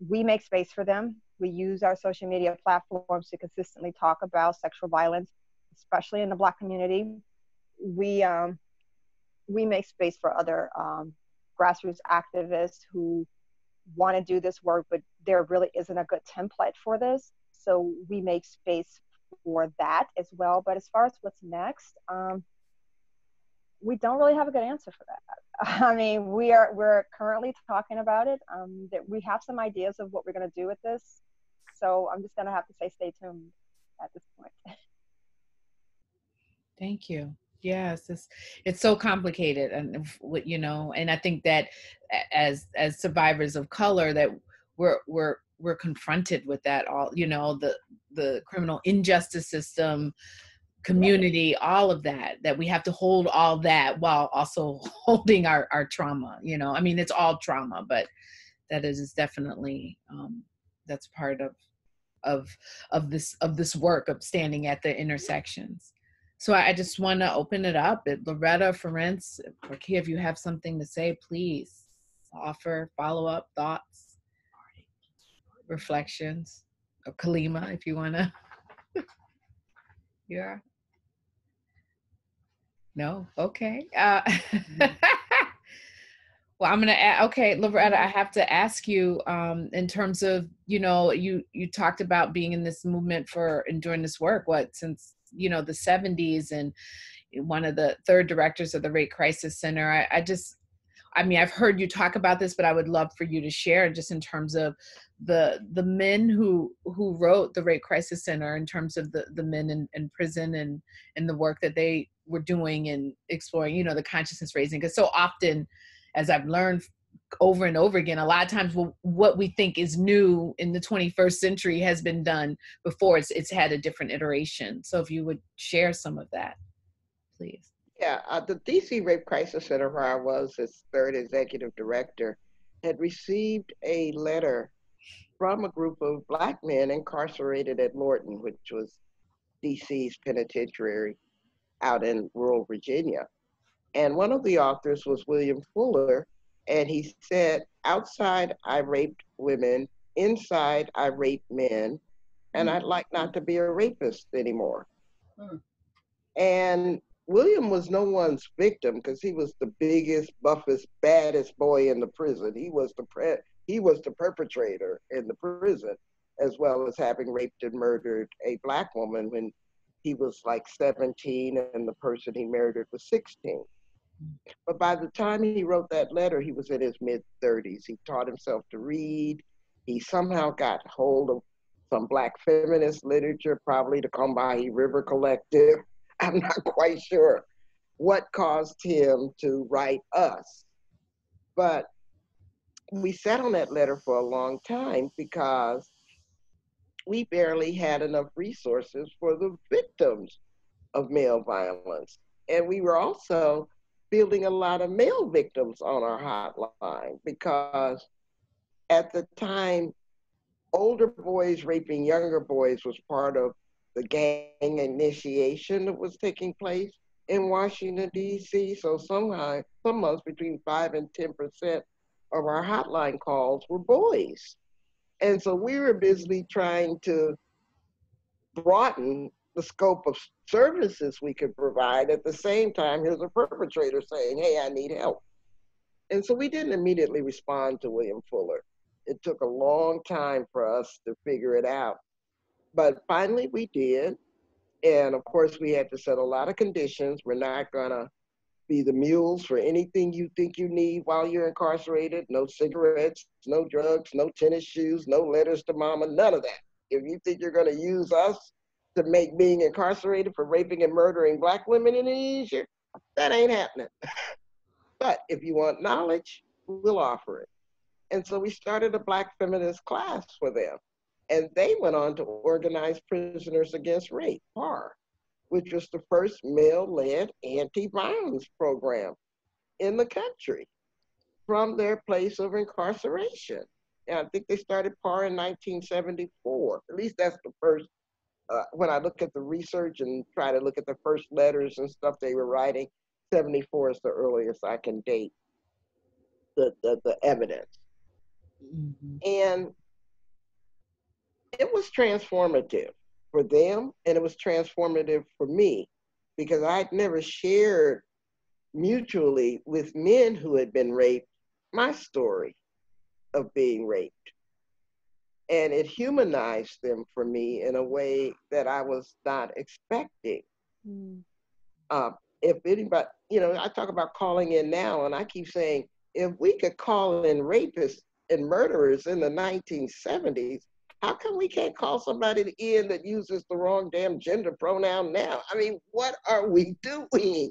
We make space for them. We use our social media platforms to consistently talk about sexual violence, especially in the Black community. We make space for other grassroots activists who want to do this work, but there really isn't a good template for this. So we make space for that as well. But as far as what's next, we don't really have a good answer for that. I mean, we're currently talking about it, that we have some ideas of what we're going to do with this. So I'm just going to have to say, stay tuned at this point. Thank you. Yes, it's so complicated, and you know, and I think that as survivors of color, that we're confronted with that all, you know, the criminal injustice system, community, all of that, that we have to hold all that while also holding our trauma. You know, I mean, it's all trauma, but that is definitely that's part of this work of standing at the intersections. So I just want to open it up. Loretta, Ferentz, Worokya, if you have something to say, please offer follow-up thoughts, reflections, or Kalimah, if you want to. Yeah. No? Okay. Well, I'm going to add, okay, Loretta, I have to ask you in terms of, you know, you talked about being in this movement for and doing this work, what, since, you know, the 70s, and one of the third directors of the Rape Crisis Center. I mean, I've heard you talk about this, but I would love for you to share just in terms of the men who wrote the Rape Crisis Center, in terms of the men in prison and the work that they were doing and exploring, you know, the consciousness raising. Because so often, as I've learned over and over again. A lot of times what we think is new in the 21st century has been done before. It's had a different iteration. So if you would share some of that, please. Yeah, the DC Rape Crisis Center, where I was its third executive director, had received a letter from a group of Black men incarcerated at Morton, which was DC's penitentiary out in rural Virginia. And one of the authors was William Fuller, and he said, outside I raped women, inside I raped men, and I'd like not to be a rapist anymore. And William was no one's victim, because he was the biggest, buffest, baddest boy in the prison. He was the perpetrator in the prison, as well as having raped and murdered a Black woman when he was like 17 and the person he murdered was 16. But by the time he wrote that letter, he was in his mid-30s. He taught himself to read. He somehow got hold of some Black feminist literature, probably the Combahee River Collective. I'm not quite sure what caused him to write us. But we sat on that letter for a long time because we barely had enough resources for the victims of male violence. And we were also fielding a lot of male victims on our hotline, because at the time, older boys raping younger boys was part of the gang initiation that was taking place in Washington, D.C. So somehow, some months between 5 and 10% of our hotline calls were boys. And so we were busily trying to broaden the scope of services we could provide. At the same time, here's a perpetrator saying, hey, I need help. And so we didn't immediately respond to William Fuller. It took a long time for us to figure it out. But finally we did. And of course we had to set a lot of conditions. We're not gonna be the mules for anything you think you need while you're incarcerated. No cigarettes, no drugs, no tennis shoes, no letters to mama, none of that. If you think you're gonna use us to make being incarcerated for raping and murdering Black women any easier, that ain't happening. But if you want knowledge, we'll offer it. And so we started a Black feminist class for them. And they went on to organize Prisoners Against Rape, PAR, which was the first male-led anti-violence program in the country from their place of incarceration. And I think they started PAR in 1974. At least that's the first, when I look at the research and try to look at the first letters and stuff they were writing, 74 is the earliest I can date the evidence. Mm-hmm. And it was transformative for them, and it was transformative for me, because I'd never shared mutually with men who had been raped my story of being raped. And it humanized them for me in a way that I was not expecting. If anybody, you know, I talk about calling in now, and I keep saying, if we could call in rapists and murderers in the 1970s, how come we can't call somebody in that uses the wrong damn gender pronoun now? I mean, what are we doing?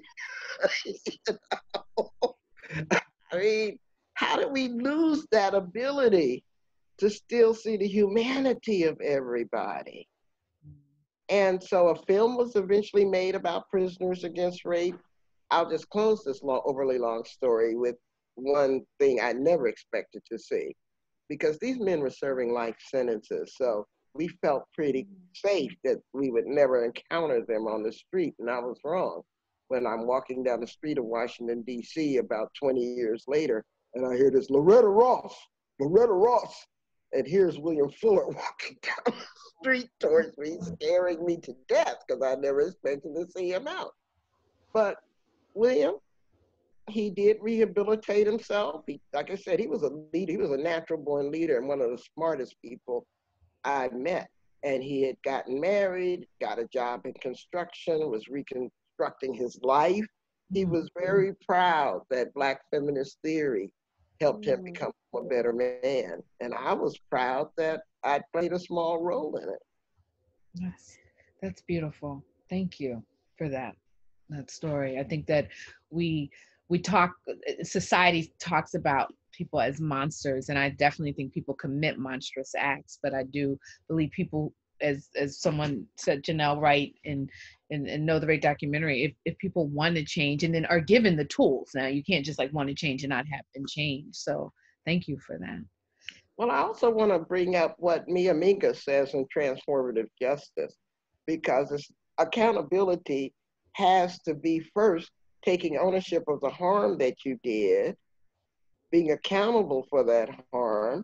I mean, how do we lose that ability to still see the humanity of everybody? And so a film was eventually made about Prisoners Against Rape. I'll just close this overly long story with one thing I never expected to see, because these men were serving life sentences. So we felt pretty safe that we would never encounter them on the street. And I was wrong. When I'm walking down the street of Washington, D.C. about 20 years later, and I hear this Loretta Ross, and here's William Fuller walking down the street towards me, scaring me to death, because I never expected to see him out. But William, he did rehabilitate himself. He, like I said, he was a leader. He was a natural born leader and one of the smartest people I met. And he had gotten married, got a job in construction, was reconstructing his life. He was very proud that Black feminist theory helped him become a better man. And I was proud that I played a small role in it. Yes, that's beautiful. Thank you for that story. I think that we society talks about people as monsters, and I definitely think people commit monstrous acts, but I do believe people, as someone said, Janelle Wright, and Know the Rape documentary, if people want to change and then are given the tools. Now you can't just want to change and not have been changed. So thank you for that. Well, I also want to bring up what Mia Minga says in Transformative Justice, because accountability has to be first taking ownership of the harm that you did, being accountable for that harm,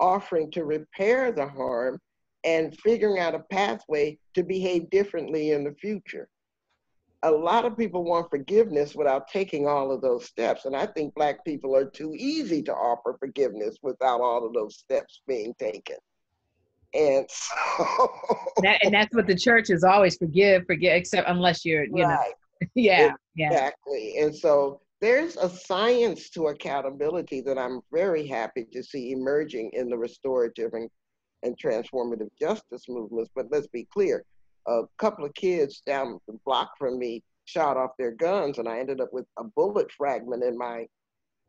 offering to repair the harm, and figuring out a pathway to behave differently in the future. A lot of people want forgiveness without taking all of those steps. And I think Black people are too easy to offer forgiveness without all of those steps being taken. And so. And that's what the church is always, forgive, except unless you're, you know. Yeah. Exactly. Yeah. And so there's a science to accountability that I'm very happy to see emerging in the restorative and transformative justice movements. But let's be clear. A couple of kids down the block from me shot off their guns, and I ended up with a bullet fragment in my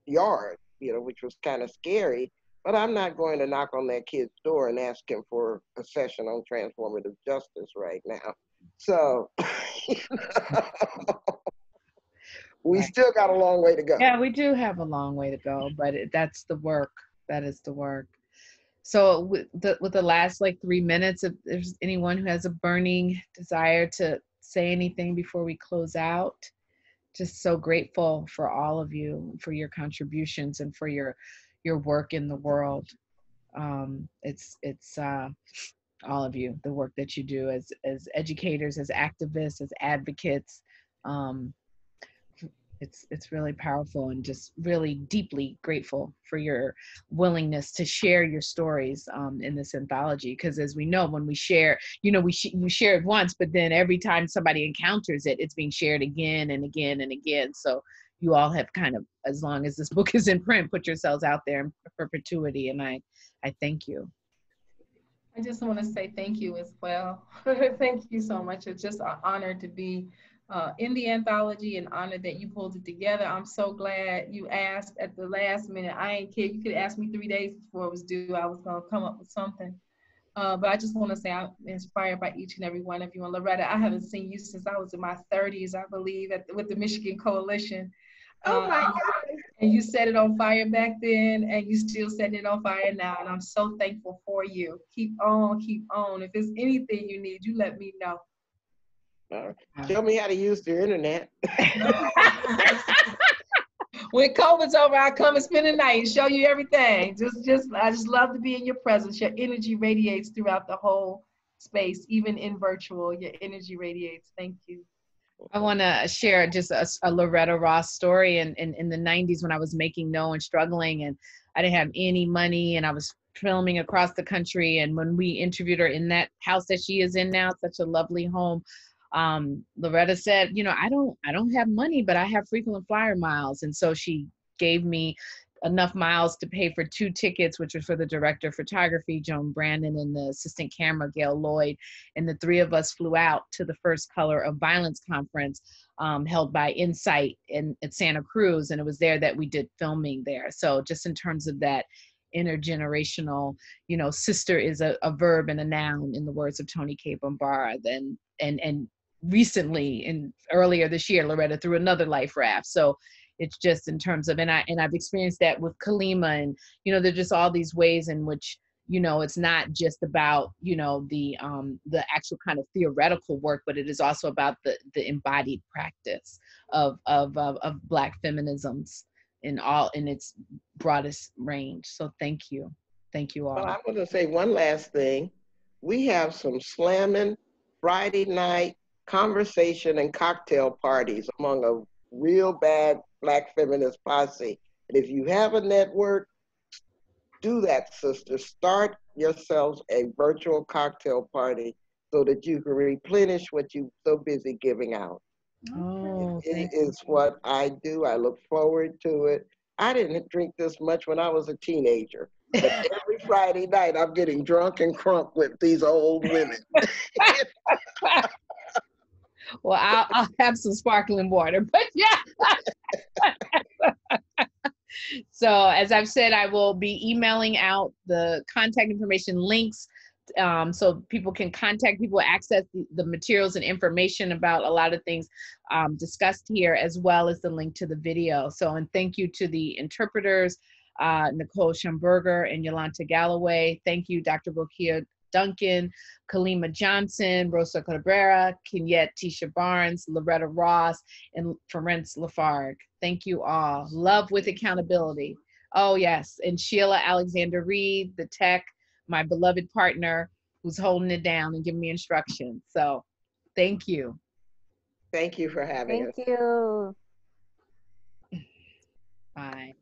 yard, which was kind of scary. But I'm not going to knock on that kid's door and ask him for a session on transformative justice right now. So we still got a long way to go. Yeah, we do have a long way to go, but that's the work. That is the work. So with the last 3 minutes, if there's anyone who has a burning desire to say anything before we close out, just so grateful for all of you, for your contributions and for your work in the world. It's all of you, the work that you do as educators, as activists, as advocates. It's really powerful, and just really deeply grateful for your willingness to share your stories in this anthology. Because as we know, when we share, we share it once, but then every time somebody encounters it, it's being shared again and again and again. So you all have kind of, as long as this book is in print, put yourselves out there in perpetuity. And I thank you. I just want to say thank you as well. Thank you so much. It's just an honor to be in the anthology, and honored that you pulled it together. I'm so glad you asked at the last minute. I ain't kidding. You could ask me 3 days before it was due. I was going to come up with something. But I just want to say I'm inspired by each and every one of you. And Loretta, I haven't seen you since I was in my 30s, I believe, with the Michigan Coalition. Oh my God. And you set it on fire back then, and you still setting it on fire now. And I'm so thankful for you. Keep on, keep on. If there's anything you need, you let me know. Show me how to use the internet. When COVID's over, I'll come and spend the night and show you everything. I just love to be in your presence. Your energy radiates throughout the whole space, even in virtual. Your energy radiates. Thank you. I want to share just a Loretta Ross story. In the 90s, when I was making No and struggling, and I didn't have any money, and I was filming across the country. And when we interviewed her in that house that she is in now, such a lovely home, Loretta said, I don't have money, but I have frequent flyer miles. And so she gave me enough miles to pay for 2 tickets, which was for the director of photography, Joan Brandon, and the assistant camera, Gail Lloyd. And the 3 of us flew out to the First Color of Violence conference held by Insight at Santa Cruz. And it was there that we did filming there. So just in terms of that intergenerational, sister is a verb and a noun, in the words of Toni Cade Bambara. And recently, earlier this year, Loretta threw another life raft. So it's just in terms of, and I've experienced that with Kalimah, and there's just all these ways in which it's not just about the actual kind of theoretical work, but it is also about the embodied practice of Black feminisms in its broadest range. So thank you all. Well, I'm going to say one last thing. We have some slamming Friday night conversation and cocktail parties among a real bad Black feminist posse. And if you have a network, do that, sister. Start yourselves a virtual cocktail party so that you can replenish what you're so busy giving out. Oh, it is what I do. I look forward to it. I didn't drink this much when I was a teenager. But every Friday night, I'm getting drunk and crunk with these old women. Well, I'll have some sparkling water, but yeah. So as I've said, I will be emailing out the contact information links, so people can contact people, access the materials and information about a lot of things discussed here, as well as the link to the video. So, and thank you to the interpreters, Nicole Schemberger and Yolanta Galloway. Thank you, Dr. Worokya Duncan, Kalimah Johnson, Rosa Cabrera, Kenyette Tisha Barnes, Loretta Ross, and Ferentz Lafargue. Thank you all. Love with accountability. Oh yes, and Sheila Alexander Reed, the tech, my beloved partner, who's holding it down and giving me instructions. So thank you. Thank you for having us. Thank you. Bye.